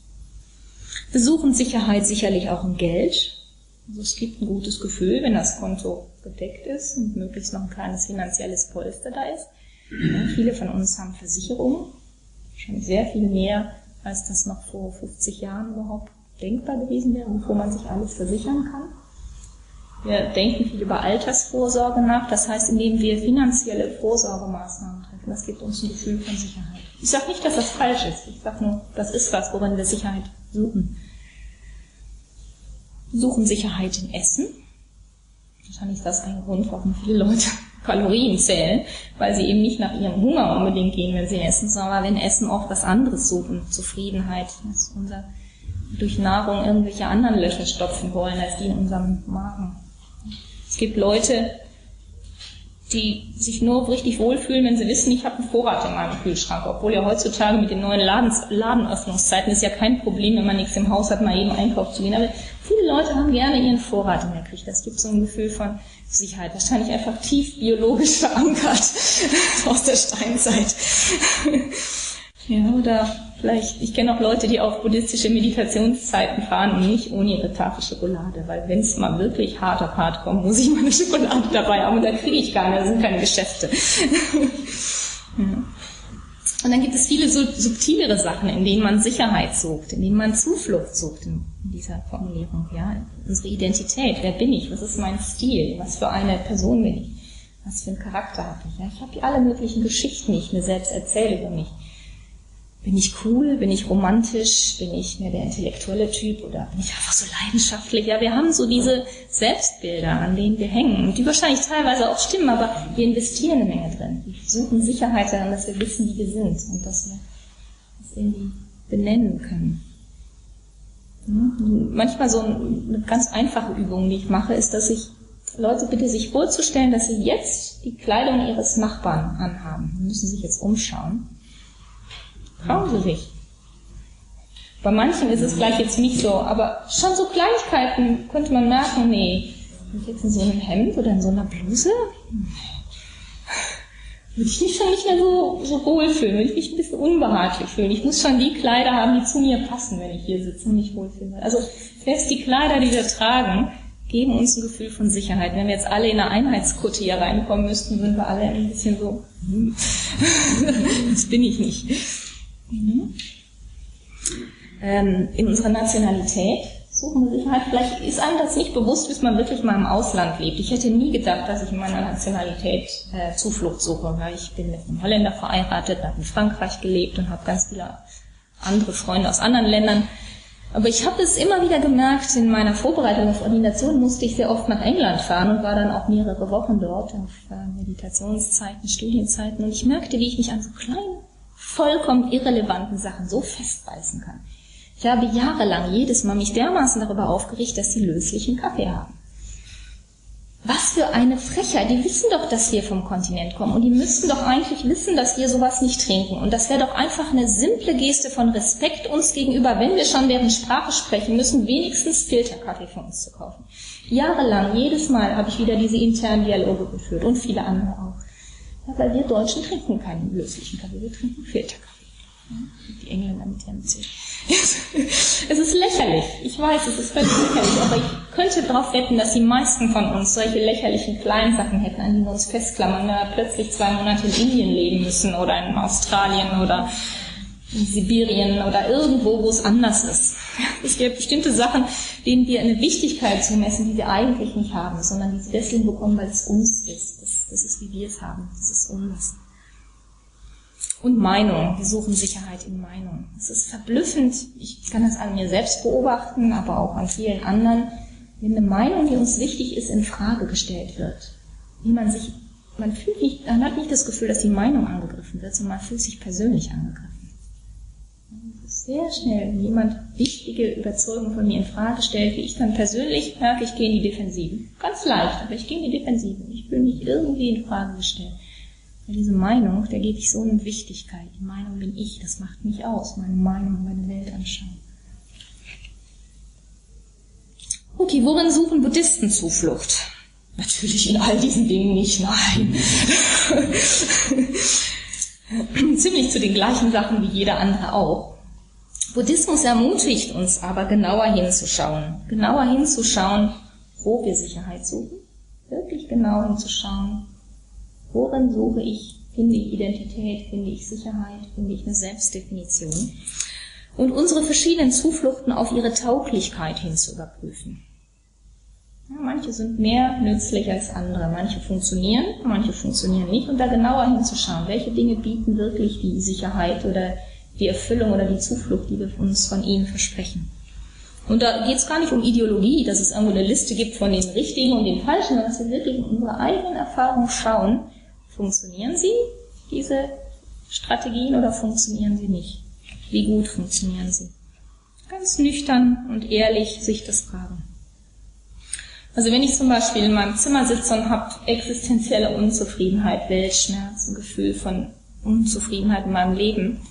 Wir suchen Sicherheit sicherlich auch im Geld. Also es gibt ein gutes Gefühl, wenn das Konto gedeckt ist und möglichst noch ein kleines finanzielles Polster da ist. Und viele von uns haben Versicherungen. Wahrscheinlich sehr viel mehr, als das noch vor fünfzig Jahren überhaupt denkbar gewesen wäre, wovor man sich alles versichern kann. Wir denken viel über Altersvorsorge nach, das heißt, indem wir finanzielle Vorsorgemaßnahmen treffen. Das gibt uns ein Gefühl von Sicherheit. Ich sage nicht, dass das falsch ist. Ich sage nur, das ist was, woran wir Sicherheit suchen. Wir suchen Sicherheit im Essen. Wahrscheinlich ist das ein Grund, warum viele Leute Kalorien zählen, weil sie eben nicht nach ihrem Hunger unbedingt gehen, wenn sie essen, sondern wenn Essen oft was anderes suchen, Zufriedenheit, dass unser durch Nahrung irgendwelche anderen Löcher stopfen wollen, als die in unserem Magen. Es gibt Leute, die sich nur richtig wohlfühlen, wenn sie wissen, ich habe einen Vorrat in meinem Kühlschrank, obwohl ja heutzutage mit den neuen Ladens- Ladenöffnungszeiten ist ja kein Problem, wenn man nichts im Haus hat, mal eben einkaufen zu gehen, aber viele Leute haben gerne ihren Vorrat in der Küche. Das gibt so ein Gefühl von Sicherheit, wahrscheinlich einfach tief biologisch verankert aus der Steinzeit. Ja, oder vielleicht, ich kenne auch Leute, die auf buddhistische Meditationszeiten fahren und nicht ohne ihre Tafel Schokolade, weil wenn es mal wirklich hart auf hart kommt, muss ich meine Schokolade dabei haben und da kriege ich gar nicht, da sind keine Geschäfte. Ja. Und dann gibt es viele subtilere Sachen, in denen man Sicherheit sucht, in denen man Zuflucht sucht, in dieser Formulierung, ja. Unsere Identität, wer bin ich, was ist mein Stil, was für eine Person bin ich, was für einen Charakter habe ich, ja. Ich habe hier alle möglichen Geschichten, die ich mir selbst erzähle über mich. Bin ich cool, bin ich romantisch, bin ich mehr der intellektuelle Typ oder bin ich einfach so leidenschaftlich? Ja, wir haben so diese Selbstbilder, an denen wir hängen und die wahrscheinlich teilweise auch stimmen, aber wir investieren eine Menge drin. Wir suchen Sicherheit daran, dass wir wissen, wie wir sind und dass wir das irgendwie benennen können. Hm? Manchmal so eine ganz einfache Übung, die ich mache, ist, dass ich Leute bitte, sich vorzustellen, dass sie jetzt die Kleidung ihres Nachbarn anhaben. Sie müssen sich jetzt umschauen. Trauen Sie sich. Bei manchen ist es vielleicht jetzt nicht so, aber schon so Kleinigkeiten könnte man merken, nee, bin ich jetzt in so einem Hemd oder in so einer Bluse? Würde ich mich schon nicht mehr so, so wohl fühlen, würde ich mich ein bisschen unbehaglich fühlen. Ich muss schon die Kleider haben, die zu mir passen, wenn ich hier sitze und mich wohlfühle. Also selbst die Kleider, die wir tragen, geben uns ein Gefühl von Sicherheit. Wenn wir jetzt alle in eine Einheitskutte hier reinkommen müssten, würden wir alle ein bisschen so, hm, das bin ich nicht. Mhm. Ähm, in unserer Nationalität suchen wir Sicherheit. Vielleicht ist einem das nicht bewusst, bis man wirklich mal im Ausland lebt. Ich hätte nie gedacht, dass ich in meiner Nationalität äh, Zuflucht suche. Weil ich bin mit einem Holländer verheiratet, habe in Frankreich gelebt und habe ganz viele andere Freunde aus anderen Ländern. Aber ich habe es immer wieder gemerkt, in meiner Vorbereitung auf Ordination musste ich sehr oft nach England fahren und war dann auch mehrere Wochen dort auf äh, Meditationszeiten, Studienzeiten. Und ich merkte, wie ich mich an so kleinen, vollkommen irrelevanten Sachen so festbeißen kann. Ich habe jahrelang jedes Mal mich dermaßen darüber aufgeregt, dass sie löslichen Kaffee haben. Was für eine Frechheit. Die wissen doch, dass wir vom Kontinent kommen und die müssten doch eigentlich wissen, dass wir sowas nicht trinken. Und das wäre doch einfach eine simple Geste von Respekt uns gegenüber, wenn wir schon deren Sprache sprechen müssen, wenigstens Filterkaffee für uns zu kaufen. Jahrelang, jedes Mal habe ich wieder diese internen Dialoge geführt und viele andere auch. Ja, weil wir Deutschen trinken keinen löslichen Kaffee, wir trinken Filterkaffee. Ja, die Engländer mit ihrem Zählen. Es ist lächerlich, ich weiß, es ist völlig lächerlich, aber ich könnte darauf wetten, dass die meisten von uns solche lächerlichen kleinen Sachen hätten, an die wir uns festklammern, wenn wir plötzlich zwei Monate in Indien leben müssen oder in Australien oder in Sibirien oder irgendwo, wo es anders ist. Es gibt bestimmte Sachen, denen wir eine Wichtigkeit zumessen, die wir eigentlich nicht haben, sondern die sie deswegen bekommen, weil es uns ist. Das ist, wie wir es haben. Das ist uns. Und Meinung. Wir suchen Sicherheit in Meinung. Es ist verblüffend. Ich kann das an mir selbst beobachten, aber auch an vielen anderen. Wenn eine Meinung, die uns wichtig ist, in Frage gestellt wird. Wie man sich, man fühlt nicht, man hat nicht das Gefühl, dass die Meinung angegriffen wird, sondern man fühlt sich persönlich angegriffen. Das ist sehr schnell. Wenn jemand wichtige Überzeugungen von mir in Frage stellt, wie ich dann persönlich merke, ich gehe in die Defensive. Ganz leicht, aber ich gehe in die Defensive. Ich will mich irgendwie in Frage gestellt. Weil diese Meinung, der gebe ich so eine Wichtigkeit. Die Meinung bin ich, das macht mich aus. Meine Meinung, meine Weltanschauung. Okay, worin suchen Buddhisten Zuflucht? Natürlich in all diesen Dingen nicht, nein. Ziemlich zu den gleichen Sachen wie jeder andere auch. Buddhismus ermutigt uns aber, genauer hinzuschauen. Genauer hinzuschauen, wo wir Sicherheit suchen. Wirklich genau hinzuschauen, worin suche ich, finde ich Identität, finde ich Sicherheit, finde ich eine Selbstdefinition. Und unsere verschiedenen Zufluchten auf ihre Tauglichkeit hin zu überprüfen. Ja, manche sind mehr nützlich als andere, manche funktionieren, manche funktionieren nicht. Und da genauer hinzuschauen, welche Dinge bieten wirklich die Sicherheit oder die Erfüllung oder die Zuflucht, die wir uns von ihnen versprechen. Und da geht es gar nicht um Ideologie, dass es irgendwo eine Liste gibt von den richtigen und den falschen, sondern dass wir wirklich in unserer eigenen Erfahrung schauen, funktionieren sie, diese Strategien, oder funktionieren sie nicht? Wie gut funktionieren sie? Ganz nüchtern und ehrlich sich das fragen. Also wenn ich zum Beispiel in meinem Zimmer sitze und habe existenzielle Unzufriedenheit, Weltschmerz, ein Gefühl von Unzufriedenheit in meinem Leben,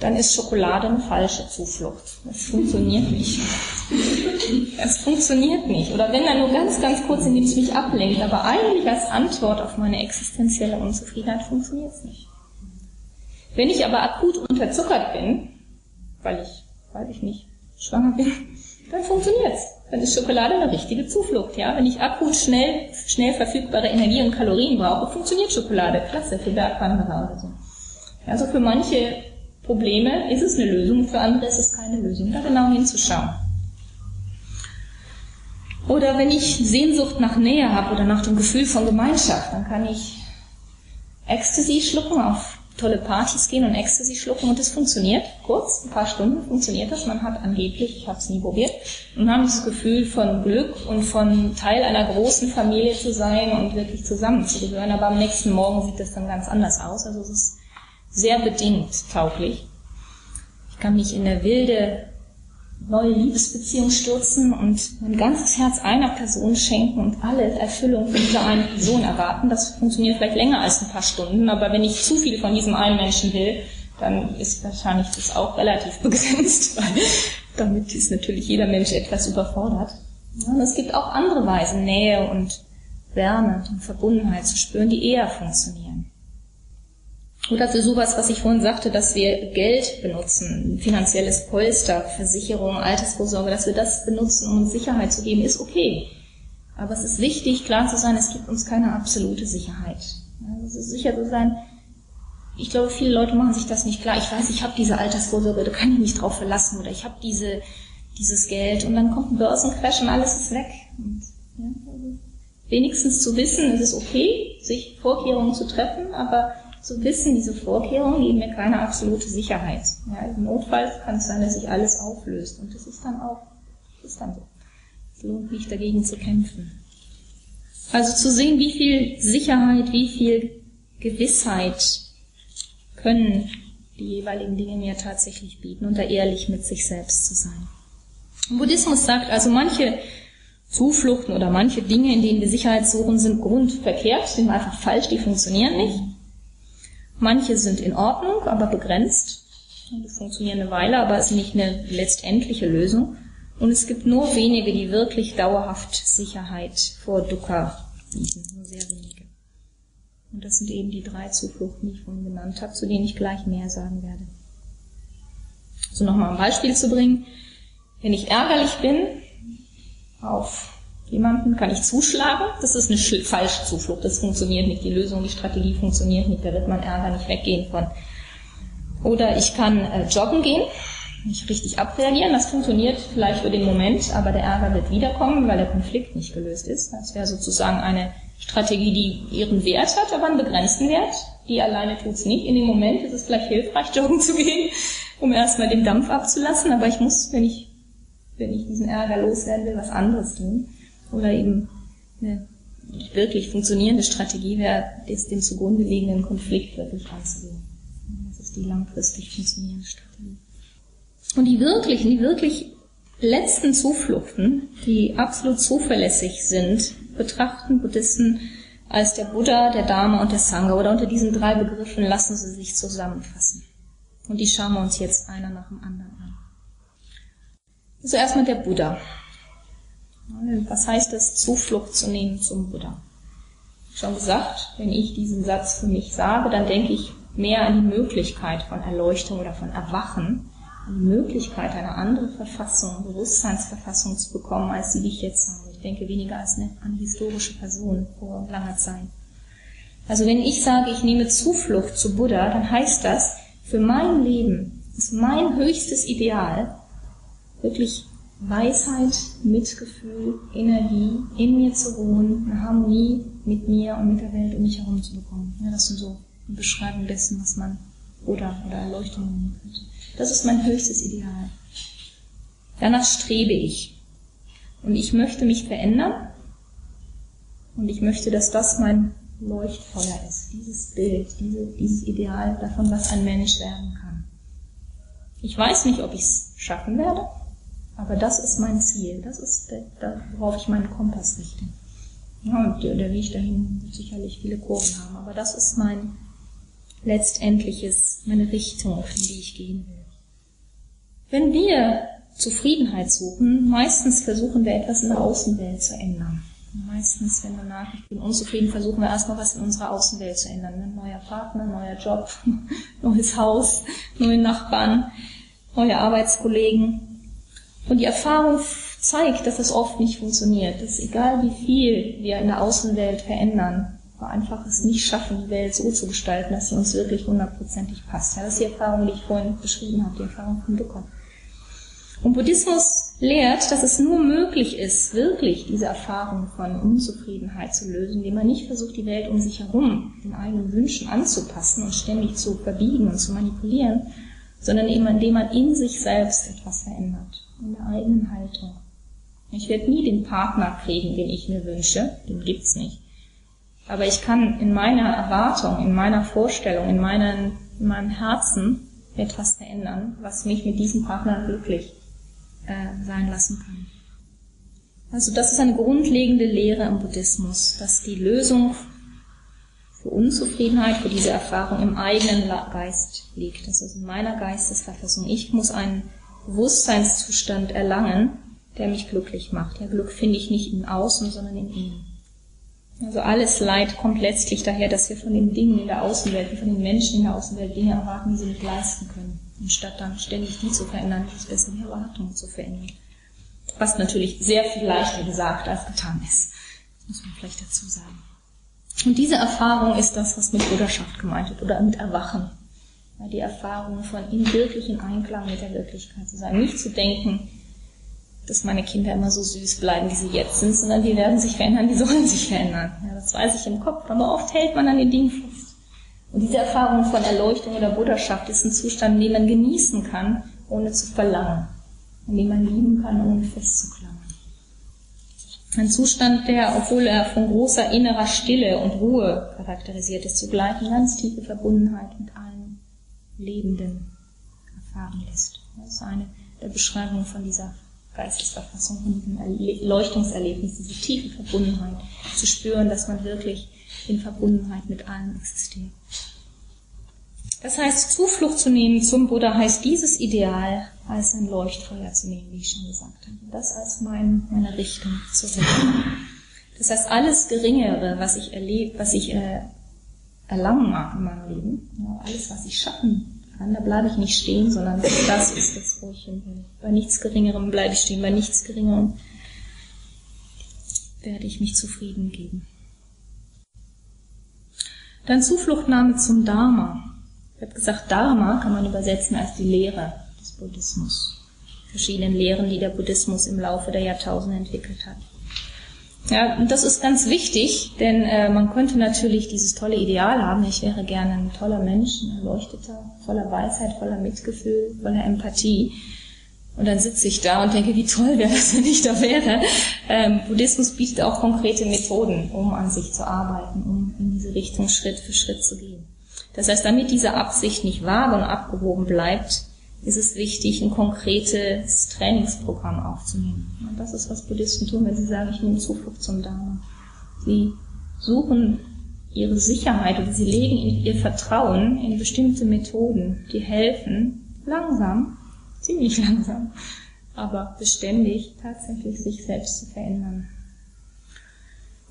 dann ist Schokolade eine falsche Zuflucht. Das funktioniert nicht. Das funktioniert nicht. Oder wenn dann nur ganz, ganz kurz, indem es mich ablenkt, aber eigentlich als Antwort auf meine existenzielle Unzufriedenheit funktioniert es nicht. Wenn ich aber akut unterzuckert bin, weil ich, weiß ich nicht, schwanger bin, dann funktioniert es. Dann ist Schokolade eine richtige Zuflucht. Ja? Wenn ich akut schnell, schnell verfügbare Energie und Kalorien brauche, funktioniert Schokolade. Klasse, für Bergwanderer oder so. Also für manche Probleme ist es eine Lösung, für andere ist es keine Lösung. Da genau hinzuschauen. Oder wenn ich Sehnsucht nach Nähe habe oder nach dem Gefühl von Gemeinschaft, dann kann ich Ecstasy schlucken, auf tolle Partys gehen und Ecstasy schlucken und das funktioniert. Kurz, ein paar Stunden funktioniert das. Man hat angeblich, ich habe es nie probiert, und haben das Gefühl von Glück und von Teil einer großen Familie zu sein und wirklich zusammenzugehören. Aber am nächsten Morgen sieht das dann ganz anders aus. Also es ist sehr bedingt tauglich. Ich kann mich in der wilde neue Liebesbeziehung stürzen und mein ganzes Herz einer Person schenken und alle Erfüllung von dieser einen Person erwarten. Das funktioniert vielleicht länger als ein paar Stunden, aber wenn ich zu viel von diesem einen Menschen will, dann ist wahrscheinlich das auch relativ begrenzt, weil damit ist natürlich jeder Mensch etwas überfordert. Und es gibt auch andere Weisen, Nähe und Wärme und Verbundenheit zu spüren, die eher funktionieren. Oder für sowas, was ich vorhin sagte, dass wir Geld benutzen, finanzielles Polster, Versicherung, Altersvorsorge, dass wir das benutzen, um uns Sicherheit zu geben, ist okay. Aber es ist wichtig, klar zu sein, es gibt uns keine absolute Sicherheit. Also es ist sicher zu sein, ich glaube, viele Leute machen sich das nicht klar. Ich weiß, ich habe diese Altersvorsorge, da kann ich mich drauf verlassen, oder ich habe diese, dieses Geld, und dann kommt ein Börsencrash und alles ist weg. Und, ja, also wenigstens zu wissen, es ist okay, sich Vorkehrungen zu treffen, aber zu wissen, diese Vorkehrungen geben mir keine absolute Sicherheit. Ja, im Notfall kann es sein, dass sich alles auflöst. Und das ist dann auch, das ist dann so. Es lohnt nicht, dagegen zu kämpfen. Also zu sehen, wie viel Sicherheit, wie viel Gewissheit können die jeweiligen Dinge mir tatsächlich bieten und da ehrlich mit sich selbst zu sein. Im Buddhismus sagt also, manche Zufluchten oder manche Dinge, in denen wir Sicherheit suchen, sind grundverkehrt, sind einfach falsch, die funktionieren nicht. Manche sind in Ordnung, aber begrenzt. Die funktionieren eine Weile, aber es ist nicht eine letztendliche Lösung. Und es gibt nur wenige, die wirklich dauerhaft Sicherheit vor Dukkha bieten. Nur sehr wenige. Und das sind eben die drei Zufluchten, die ich vorhin genannt habe, zu denen ich gleich mehr sagen werde. Also nochmal ein Beispiel zu bringen. Wenn ich ärgerlich bin auf jemanden, kann ich zuschlagen. Das ist eine falsche Zuflucht. Das funktioniert nicht. Die Lösung, die Strategie funktioniert nicht. Da wird mein Ärger nicht weggehen von. Oder ich kann äh, joggen gehen, nicht richtig abreagieren. Das funktioniert vielleicht für den Moment, aber der Ärger wird wiederkommen, weil der Konflikt nicht gelöst ist. Das wäre sozusagen eine Strategie, die ihren Wert hat, aber einen begrenzten Wert. Die alleine tut es nicht. In dem Moment ist es vielleicht hilfreich, joggen zu gehen, um erstmal den Dampf abzulassen. Aber ich muss, wenn ich, wenn ich diesen Ärger loswerden will, was anderes tun. Oder eben eine wirklich funktionierende Strategie wäre, ist den zugrunde liegenden Konflikt wirklich anzugehen. Das ist die langfristig funktionierende Strategie. Und die wirklichen, die wirklich letzten Zufluchten, die absolut zuverlässig sind, betrachten Buddhisten als der Buddha, der Dharma und der Sangha. Oder unter diesen drei Begriffen lassen sie sich zusammenfassen. Und die schauen wir uns jetzt einer nach dem anderen an. Also erstmal der Buddha. Was heißt es, Zuflucht zu nehmen zum Buddha? Schon gesagt, wenn ich diesen Satz für mich sage, dann denke ich mehr an die Möglichkeit von Erleuchtung oder von Erwachen, an die Möglichkeit, eine andere Verfassung, Bewusstseinsverfassung zu bekommen, als die, die ich jetzt habe. Ich denke weniger als eine, an historische Person vor langer Zeit. Also wenn ich sage, ich nehme Zuflucht zu Buddha, dann heißt das, für mein Leben ist mein höchstes Ideal wirklich Weisheit, Mitgefühl, Energie, in mir zu ruhen, eine Harmonie mit mir und mit der Welt um mich herum zu bekommen. Ja, das sind so eine Beschreibung dessen, was man Buddha oder Erleuchtung nennen könnte. Das ist mein höchstes Ideal. Danach strebe ich. Und ich möchte mich verändern. Und ich möchte, dass das mein Leuchtfeuer ist. Dieses Bild, diese, dieses Ideal davon, was ein Mensch werden kann. Ich weiß nicht, ob ich es schaffen werde. Aber das ist mein Ziel, das ist, da, worauf ich meinen Kompass richte. Ja, und der Weg dahin wird sicherlich viele Kurven haben, aber das ist mein letztendliches, meine Richtung, in die ich gehen will. Wenn wir Zufriedenheit suchen, meistens versuchen wir etwas in der Außenwelt zu ändern. Meistens, wenn wir nach, ich bin unzufrieden, versuchen wir erstmal was in unserer Außenwelt zu ändern. Ein neuer Partner, neuer Job, neues Haus, neue Nachbarn, neue Arbeitskollegen. Und die Erfahrung zeigt, dass das oft nicht funktioniert. Dass egal wie viel wir in der Außenwelt verändern, einfach es nicht schaffen, die Welt so zu gestalten, dass sie uns wirklich hundertprozentig passt. Ja, das ist die Erfahrung, die ich vorhin beschrieben habe, die Erfahrung von Dukkha. Und Buddhismus lehrt, dass es nur möglich ist, wirklich diese Erfahrung von Unzufriedenheit zu lösen, indem man nicht versucht, die Welt um sich herum den eigenen Wünschen anzupassen und ständig zu verbiegen und zu manipulieren, sondern eben indem man in sich selbst etwas verändert, in der eigenen Haltung. Ich werde nie den Partner kriegen, den ich mir wünsche, den gibt's nicht. Aber ich kann in meiner Erwartung, in meiner Vorstellung, in, meinen, in meinem Herzen etwas verändern, was mich mit diesem Partner glücklich äh, sein lassen kann. Also das ist eine grundlegende Lehre im Buddhismus, dass die Lösung für Unzufriedenheit, für diese Erfahrung im eigenen Geist liegt. Das ist in meiner Geistesverfassung. Ich muss einen Bewusstseinszustand erlangen, der mich glücklich macht. Ja, Glück finde ich nicht im Außen, sondern in Innen. Also alles Leid kommt letztlich daher, dass wir von den Dingen in der Außenwelt, von den Menschen in der Außenwelt Dinge erwarten, die sie nicht leisten können, anstatt dann ständig die zu verändern, stattdessen die Erwartungen zu verändern. Was natürlich sehr viel leichter gesagt als getan ist. Das muss man vielleicht dazu sagen. Und diese Erfahrung ist das, was mit Buddhaschaft gemeint wird, oder mit Erwachen. Ja, die Erfahrung von in wirklichen Einklang mit der Wirklichkeit zu sein. Nicht zu denken, dass meine Kinder immer so süß bleiben, wie sie jetzt sind, sondern die werden sich verändern, die sollen sich verändern. Ja, das weiß ich im Kopf, aber oft hält man an den Dingen fest. Und diese Erfahrung von Erleuchtung oder Buddhaschaft ist ein Zustand, den man genießen kann, ohne zu verlangen. Und den man lieben kann, ohne festzuklammern. Ein Zustand, der, obwohl er von großer innerer Stille und Ruhe charakterisiert ist, zugleich eine ganz tiefe Verbundenheit mit allen Lebenden erfahren lässt. Das ist eine der Beschreibungen von dieser Geistesverfassung und diesem Leuchtungserlebnis, diese tiefe Verbundenheit, zu spüren, dass man wirklich in Verbundenheit mit allem existiert. Das heißt, Zuflucht zu nehmen zum Buddha heißt, dieses Ideal als ein Leuchtfeuer zu nehmen, wie ich schon gesagt habe. Das als mein, meine Richtung zu setzen. Das heißt, alles Geringere, was ich erlebe, was ich äh, erlangen mag in meinem Leben, ja, alles, was ich schaffen kann, da bleibe ich nicht stehen, sondern das ist das, wo ich hin will. Bei nichts Geringerem bleibe ich stehen, bei nichts Geringerem werde ich mich zufrieden geben. Dann Zufluchtnahme zum Dharma. Ich habe gesagt, Dharma kann man übersetzen als die Lehre des Buddhismus. Verschiedene Lehren, die der Buddhismus im Laufe der Jahrtausende entwickelt hat. Ja, und das ist ganz wichtig, denn äh, man könnte natürlich dieses tolle Ideal haben, ich wäre gerne ein toller Mensch, ein Erleuchteter, voller Weisheit, voller Mitgefühl, voller Empathie. Und dann sitze ich da und denke, wie toll wäre das, wenn ich da wäre. Ähm, Buddhismus bietet auch konkrete Methoden, um an sich zu arbeiten, um in diese Richtung Schritt für Schritt zu gehen. Das heißt, damit diese Absicht nicht vage und abgehoben bleibt, ist es wichtig, ein konkretes Trainingsprogramm aufzunehmen. Und das ist, was Buddhisten tun, wenn sie sagen, ich nehme Zuflucht zum Dharma. Sie suchen ihre Sicherheit oder sie legen ihr Vertrauen in bestimmte Methoden, die helfen, langsam, ziemlich langsam, aber beständig tatsächlich sich selbst zu verändern.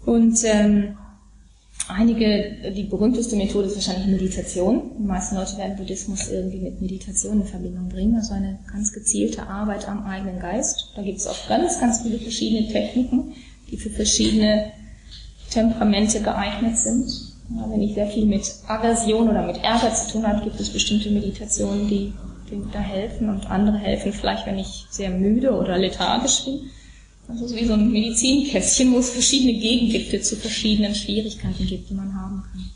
Und ähm, Einige, die berühmteste Methode ist wahrscheinlich Meditation. Die meisten Leute werden Buddhismus irgendwie mit Meditation in Verbindung bringen. Also eine ganz gezielte Arbeit am eigenen Geist. Da gibt es auch ganz, ganz viele verschiedene Techniken, die für verschiedene Temperamente geeignet sind. Ja, wenn ich sehr viel mit Aversion oder mit Ärger zu tun habe, gibt es bestimmte Meditationen, die, die da helfen. Und andere helfen vielleicht, wenn ich sehr müde oder lethargisch bin. Das ist wie so ein Medizinkästchen, wo es verschiedene Gegengifte zu verschiedenen Schwierigkeiten gibt, die man haben kann.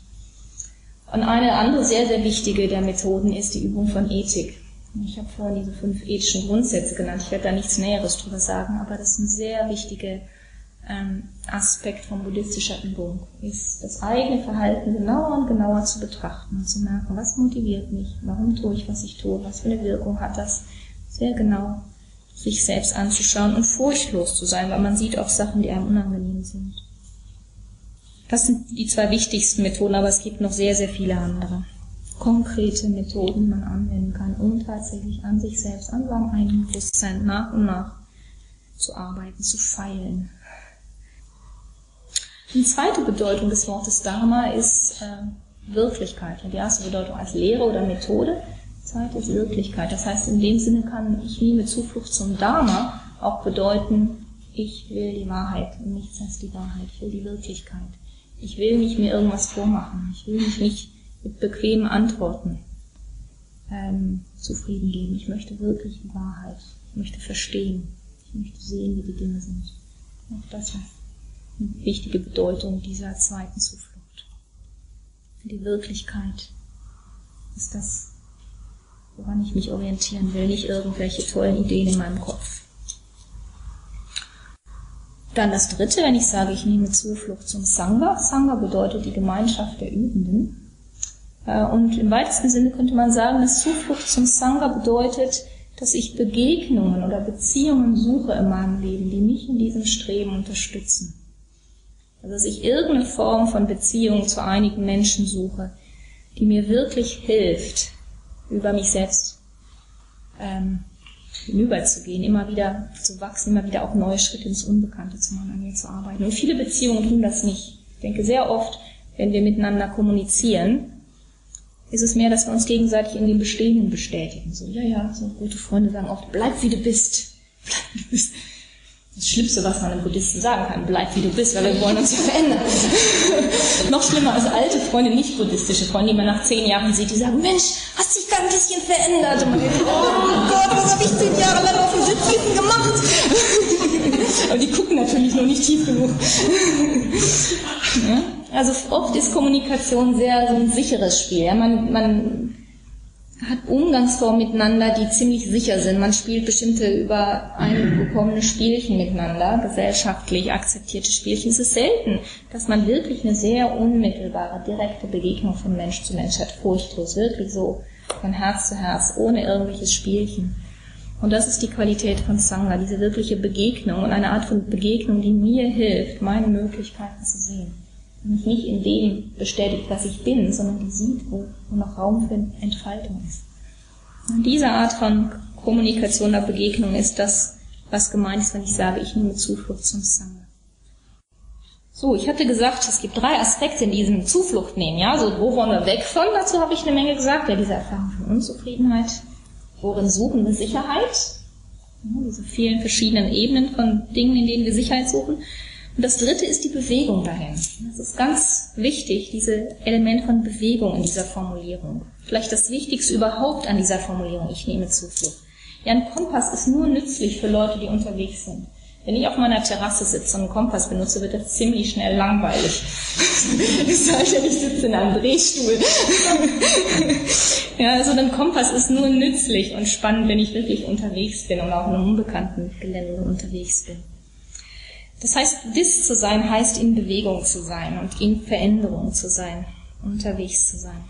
Und eine andere sehr, sehr wichtige der Methoden ist die Übung von Ethik. Ich habe vorhin diese fünf ethischen Grundsätze genannt. Ich werde da nichts Näheres drüber sagen, aber das ist ein sehr wichtiger ähm, Aspekt von buddhistischer Übung, ist das eigene Verhalten genauer und genauer zu betrachten und zu merken, was motiviert mich, warum tue ich, was ich tue, was für eine Wirkung hat das, sehr genau sich selbst anzuschauen und furchtlos zu sein, weil man sieht auch Sachen, die einem unangenehm sind. Das sind die zwei wichtigsten Methoden, aber es gibt noch sehr, sehr viele andere. Konkrete Methoden, die man anwenden kann, um tatsächlich an sich selbst, an seinem eigenen Bewusstsein nach und nach zu arbeiten, zu feilen. Die zweite Bedeutung des Wortes Dharma ist äh, Wirklichkeit. Die erste Bedeutung als Lehre oder Methode. Zeit ist Wirklichkeit. Das heißt, in dem Sinne kann ich nehme Zuflucht zum Dharma auch bedeuten, ich will die Wahrheit und nichts als die Wahrheit, ich will die Wirklichkeit. Ich will nicht mir irgendwas vormachen. Ich will mich nicht mit bequemen Antworten ähm, zufrieden geben. Ich möchte wirklich die Wahrheit. Ich möchte verstehen. Ich möchte sehen, wie die Dinge sind. Auch das ist eine wichtige Bedeutung dieser zweiten Zuflucht. Für die Wirklichkeit ist das, woran ich mich orientieren will, nicht irgendwelche tollen Ideen in meinem Kopf. Dann das Dritte, wenn ich sage, ich nehme Zuflucht zum Sangha. Sangha bedeutet die Gemeinschaft der Übenden. Und im weitesten Sinne könnte man sagen, dass Zuflucht zum Sangha bedeutet, dass ich Begegnungen oder Beziehungen suche in meinem Leben, die mich in diesem Streben unterstützen. Also dass ich irgendeine Form von Beziehung zu einigen Menschen suche, die mir wirklich hilft, über mich selbst ähm, hinüberzugehen, immer wieder zu wachsen, immer wieder auch neue Schritte ins Unbekannte zu machen, an mir zu arbeiten. Und viele Beziehungen tun das nicht. Ich denke sehr oft, wenn wir miteinander kommunizieren, ist es mehr, dass wir uns gegenseitig in dem Bestehenden bestätigen. So, ja, ja, so gute Freunde sagen oft, bleib wie du bist. Bleib wie du bist. Das Schlimmste, was man einem Buddhisten sagen kann, bleib wie du bist, weil wir wollen uns ja verändern. Noch schlimmer als alte Freunde, nicht buddhistische Freunde, die man nach zehn Jahren sieht, die sagen, Mensch, hast dich da ein bisschen verändert. Und man denkt, oh Gott, was habe ich zehn Jahre lang auf dem Sitzkissen gemacht? Aber die gucken natürlich nur nicht tief genug. Ja? Also oft ist Kommunikation sehr so ein sicheres Spiel. Ja? Man, man hat Umgangsformen miteinander, die ziemlich sicher sind. Man spielt bestimmte übereingekommene Spielchen miteinander, gesellschaftlich akzeptierte Spielchen. Es ist selten, dass man wirklich eine sehr unmittelbare, direkte Begegnung von Mensch zu Mensch hat, furchtlos, wirklich so von Herz zu Herz, ohne irgendwelches Spielchen. Und das ist die Qualität von Sangha, diese wirkliche Begegnung und eine Art von Begegnung, die mir hilft, meine Möglichkeiten zu sehen. Mich nicht in dem bestätigt, was ich bin, sondern die sieht, wo, wo noch Raum für Entfaltung ist. Und diese Art von Kommunikation oder Begegnung ist das, was gemeint ist, wenn ich sage, ich nehme Zuflucht zum Sangha. So, ich hatte gesagt, es gibt drei Aspekte in diesem Zuflucht nehmen, ja, so, wo wollen wir weg von? Dazu habe ich eine Menge gesagt, ja, diese Erfahrung von Unzufriedenheit, worin suchen wir Sicherheit, ja, diese vielen verschiedenen Ebenen von Dingen, in denen wir Sicherheit suchen. Und das Dritte ist die Bewegung dahin. Das ist ganz wichtig, diese Element von Bewegung in dieser Formulierung. Vielleicht das Wichtigste überhaupt an dieser Formulierung, ich nehme Zuflucht. Ja, ein Kompass ist nur nützlich für Leute, die unterwegs sind. Wenn ich auf meiner Terrasse sitze und einen Kompass benutze, wird das ziemlich schnell langweilig. Das heißt ja, ich sitze in einem Drehstuhl. Ja, so ein Kompass ist nur nützlich und spannend, wenn ich wirklich unterwegs bin und auch in einem unbekannten Gelände unterwegs bin. Das heißt, Buddhist zu sein, heißt in Bewegung zu sein und in Veränderung zu sein, unterwegs zu sein.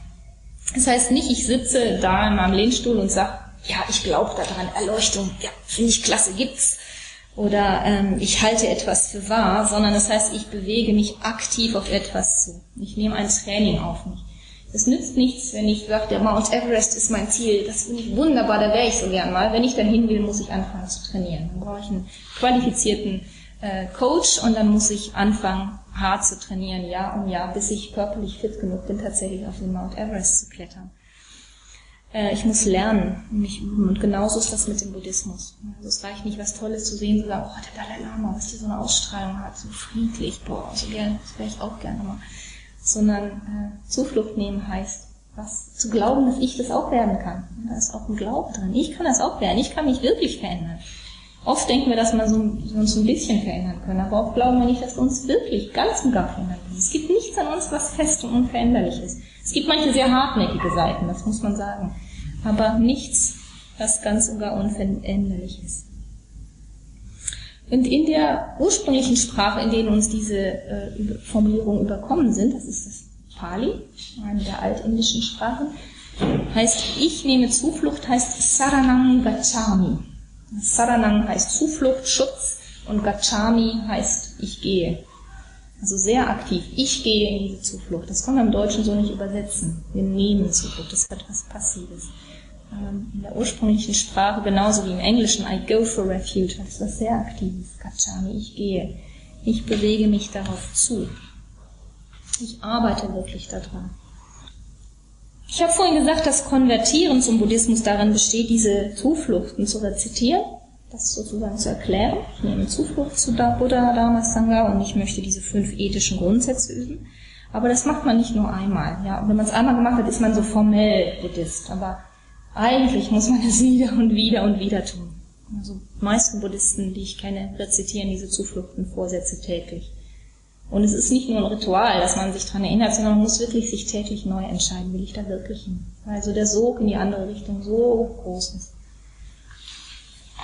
Das heißt nicht, ich sitze da in meinem Lehnstuhl und sage, ja, ich glaube daran, Erleuchtung, ja, finde ich klasse, gibt's. Oder ähm, ich halte etwas für wahr, sondern das heißt, ich bewege mich aktiv auf etwas zu. Ich nehme ein Training auf mich. Es nützt nichts, wenn ich sage, der Mount Everest ist mein Ziel, das finde ich wunderbar, da wäre ich so gern mal. Wenn ich dahin will, muss ich anfangen zu trainieren. Dann brauche ich einen qualifizierten Coach und dann muss ich anfangen, hart zu trainieren, Jahr um Jahr, bis ich körperlich fit genug bin, tatsächlich auf den Mount Everest zu klettern. Äh, ich muss lernen, mich üben und genauso ist das mit dem Buddhismus. Also es reicht nicht, was Tolles zu sehen, zu sagen, oh, der Dalai Lama, was der so eine Ausstrahlung hat, so friedlich, boah, so gern, das wäre ich auch gerne mal. Sondern äh, Zuflucht nehmen heißt, was zu glauben, dass ich das auch werden kann. Da ist auch ein Glauben drin. Ich kann das auch werden, ich kann mich wirklich verändern. Oft denken wir, dass wir uns ein bisschen verändern können, aber oft glauben wir nicht, dass wir uns wirklich ganz und gar verändern können. Es gibt nichts an uns, was fest und unveränderlich ist. Es gibt manche sehr hartnäckige Seiten, das muss man sagen, aber nichts, was ganz und gar unveränderlich ist. Und in der ursprünglichen Sprache, in denen uns diese äh, Formulierungen überkommen sind, das ist das Pali, eine der altindischen Sprachen, heißt, ich nehme Zuflucht, heißt Saranam Gachami. Saranam heißt Zuflucht, Schutz und Gachami heißt ich gehe. Also sehr aktiv. Ich gehe in diese Zuflucht. Das kann man im Deutschen so nicht übersetzen. Wir nehmen Zuflucht. Das hat was Passives. In der ursprünglichen Sprache, genauso wie im Englischen, I go for refuge, das ist was sehr Aktives. Gachami, ich gehe. Ich bewege mich darauf zu. Ich arbeite wirklich daran. Ich habe vorhin gesagt, dass Konvertieren zum Buddhismus darin besteht, diese Zufluchten zu rezitieren, das sozusagen zu erklären. Ich nehme Zuflucht zu Buddha, Dharma, Sangha und ich möchte diese fünf ethischen Grundsätze üben. Aber das macht man nicht nur einmal. Ja. Und wenn man es einmal gemacht hat, ist man so formell Buddhist. Aber eigentlich muss man es wieder und wieder und wieder tun. Also die meisten Buddhisten, die ich kenne, rezitieren diese Zufluchten, Vorsätze täglich. Und es ist nicht nur ein Ritual, dass man sich daran erinnert, sondern man muss wirklich sich täglich neu entscheiden, will ich da wirklich hin? Also der Sog in die andere Richtung so groß ist.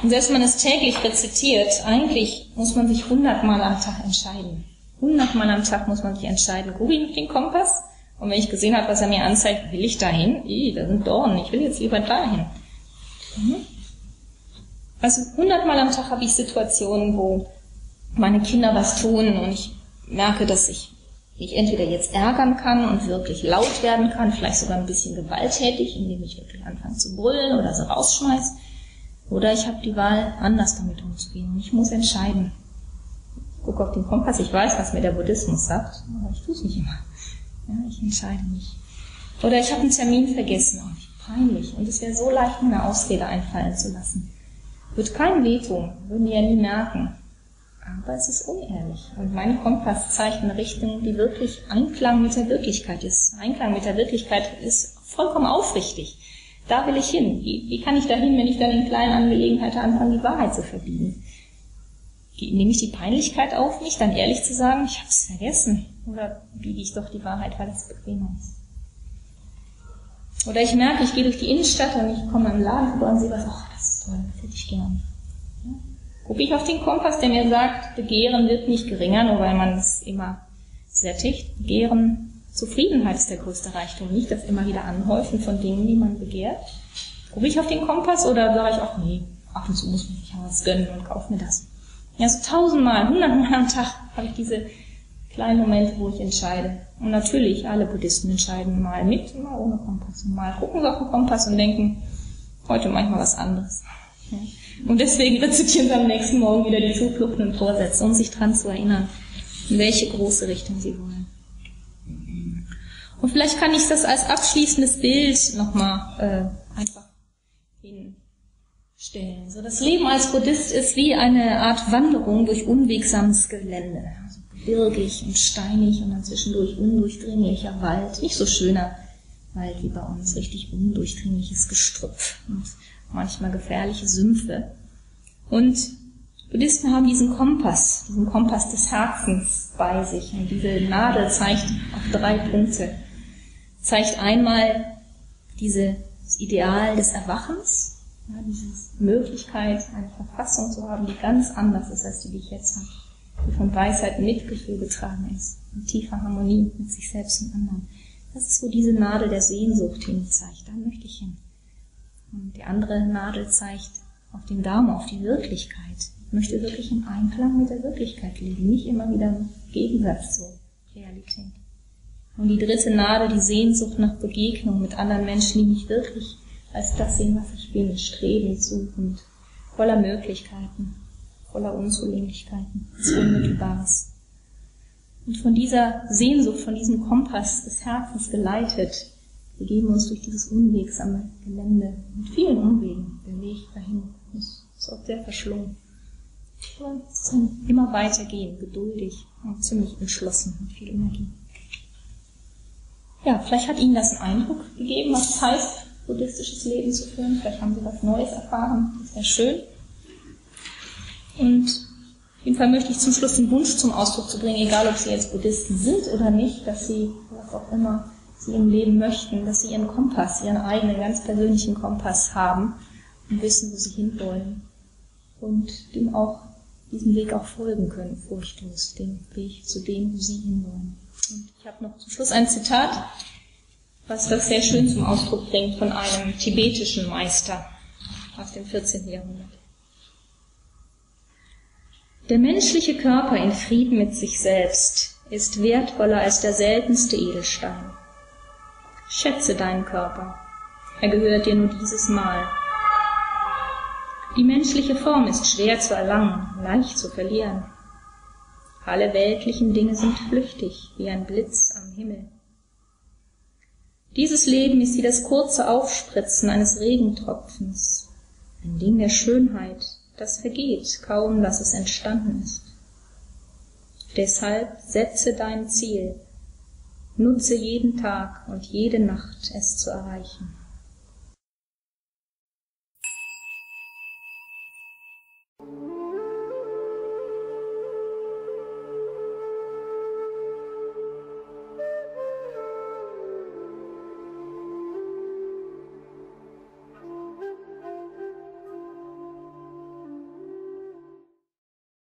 Und selbst wenn man es täglich rezitiert, eigentlich muss man sich hundertmal am Tag entscheiden. Hundertmal am Tag muss man sich entscheiden, gucke ich den Kompass? Und wenn ich gesehen habe, was er mir anzeigt, will ich dahin? Ih, da sind Dornen, ich will jetzt lieber dahin. Mhm. Also hundertmal am Tag habe ich Situationen, wo meine Kinder was tun und ich merke, dass ich mich entweder jetzt ärgern kann und wirklich laut werden kann, vielleicht sogar ein bisschen gewalttätig, indem ich wirklich anfange zu brüllen oder so rausschmeiße. Oder ich habe die Wahl, anders damit umzugehen. Und ich muss entscheiden. Ich gucke auf den Kompass, ich weiß, was mir der Buddhismus sagt, aber ich tue es nicht immer. Ja, ich entscheide mich. Oder ich habe einen Termin vergessen. Oh, wie peinlich. Und es wäre so leicht, mir eine Ausrede einfallen zu lassen. Wird keinem wehtun, würden die ja nie merken. Aber es ist unehrlich. Und mein Kompass zeigt eine Richtung, die wirklich Einklang mit der Wirklichkeit ist. Einklang mit der Wirklichkeit ist vollkommen aufrichtig. Da will ich hin. Wie, wie kann ich da hin, wenn ich dann in kleinen Angelegenheiten anfange, die Wahrheit zu verbiegen? Nehme ich die Peinlichkeit auf mich, dann ehrlich zu sagen, ich habe es vergessen? Oder biege ich doch die Wahrheit, weil es bequemer ist? Oder ich merke, ich gehe durch die Innenstadt und ich komme am Laden vorbei und sehe was, ach, das ist toll, das hätte ich gern. Ja? Gucke ich auf den Kompass, der mir sagt, Begehren wird nicht geringer, nur weil man es immer sättigt. Begehren, Zufriedenheit ist der größte Reichtum, nicht das immer wieder Anhäufen von Dingen, die man begehrt. Gucke ich auf den Kompass oder sage ich auch, nee, ab und zu muss man sich ja was gönnen und kauf mir das. Ja, so tausendmal, hundertmal am Tag habe ich diese kleinen Momente, wo ich entscheide. Und natürlich, alle Buddhisten entscheiden mal mit und mal ohne Kompass. Und mal gucken sie auf den Kompass und denken, heute manchmal was anderes. Ja. Und deswegen rezitieren sie am nächsten Morgen wieder die Zufluchten und Vorsätze, um sich dran zu erinnern, in welche große Richtung sie wollen. Und vielleicht kann ich das als abschließendes Bild nochmal äh, einfach hinstellen. So, das Leben als Buddhist ist wie eine Art Wanderung durch unwegsames Gelände. Also birgig und steinig und dann zwischendurch undurchdringlicher Wald. Nicht so schöner Wald wie bei uns, richtig undurchdringliches Gestrüpp. Und manchmal gefährliche Sümpfe. Und Buddhisten haben diesen Kompass, diesen Kompass des Herzens bei sich. Und diese Nadel zeigt auf drei Punkte. Zeigt einmal dieses Ideal des Erwachens, ja, diese Möglichkeit, eine Verfassung zu haben, die ganz anders ist, als die, die ich jetzt habe. Die von Weisheit und Mitgefühl getragen ist. In tiefer Harmonie mit sich selbst und anderen. Das ist, wo diese Nadel der Sehnsucht hinzeigt. Da möchte ich hin. Und die andere Nadel zeigt auf den Dharma, auf die Wirklichkeit. Ich möchte wirklich im Einklang mit der Wirklichkeit leben, nicht immer wieder im Gegensatz zur Realität. Und die dritte Nadel, die Sehnsucht nach Begegnung mit anderen Menschen, die mich wirklich als das sehen, was ich bin, streben, suchend, voller Möglichkeiten, voller Unzulänglichkeiten, des Unmittelbares. Und von dieser Sehnsucht, von diesem Kompass des Herzens geleitet, wir geben uns durch dieses unwegsame Gelände mit vielen Umwegen. Der Weg dahin ist, ist oft sehr verschlungen. Aber es ist ein immer weitergehen, geduldig und ziemlich entschlossen mit viel Energie. Ja, vielleicht hat Ihnen das einen Eindruck gegeben, was es heißt, buddhistisches Leben zu führen. Vielleicht haben Sie was Neues erfahren. Das wäre schön. Und auf jeden Fall möchte ich zum Schluss den Wunsch zum Ausdruck zu bringen, egal ob Sie jetzt Buddhisten sind oder nicht, dass Sie, was auch immer, Sie im Leben möchten, dass sie ihren Kompass, ihren eigenen, ganz persönlichen Kompass haben und wissen, wo sie hinwollen und dem auch, diesem Weg auch folgen können, furchtlos, dem Weg zu dem, wo sie hinwollen. Und ich habe noch zum Schluss ein Zitat, was das sehr schön zum Ausdruck bringt, von einem tibetischen Meister aus dem vierzehnten Jahrhundert. Der menschliche Körper in Frieden mit sich selbst ist wertvoller als der seltenste Edelstein. Schätze deinen Körper, er gehört dir nur dieses Mal. Die menschliche Form ist schwer zu erlangen, leicht zu verlieren. Alle weltlichen Dinge sind flüchtig, wie ein Blitz am Himmel. Dieses Leben ist wie das kurze Aufspritzen eines Regentropfens, ein Ding der Schönheit, das vergeht, kaum dass es entstanden ist. Deshalb setze dein Ziel, Nutze jeden Tag und jede Nacht, es zu erreichen.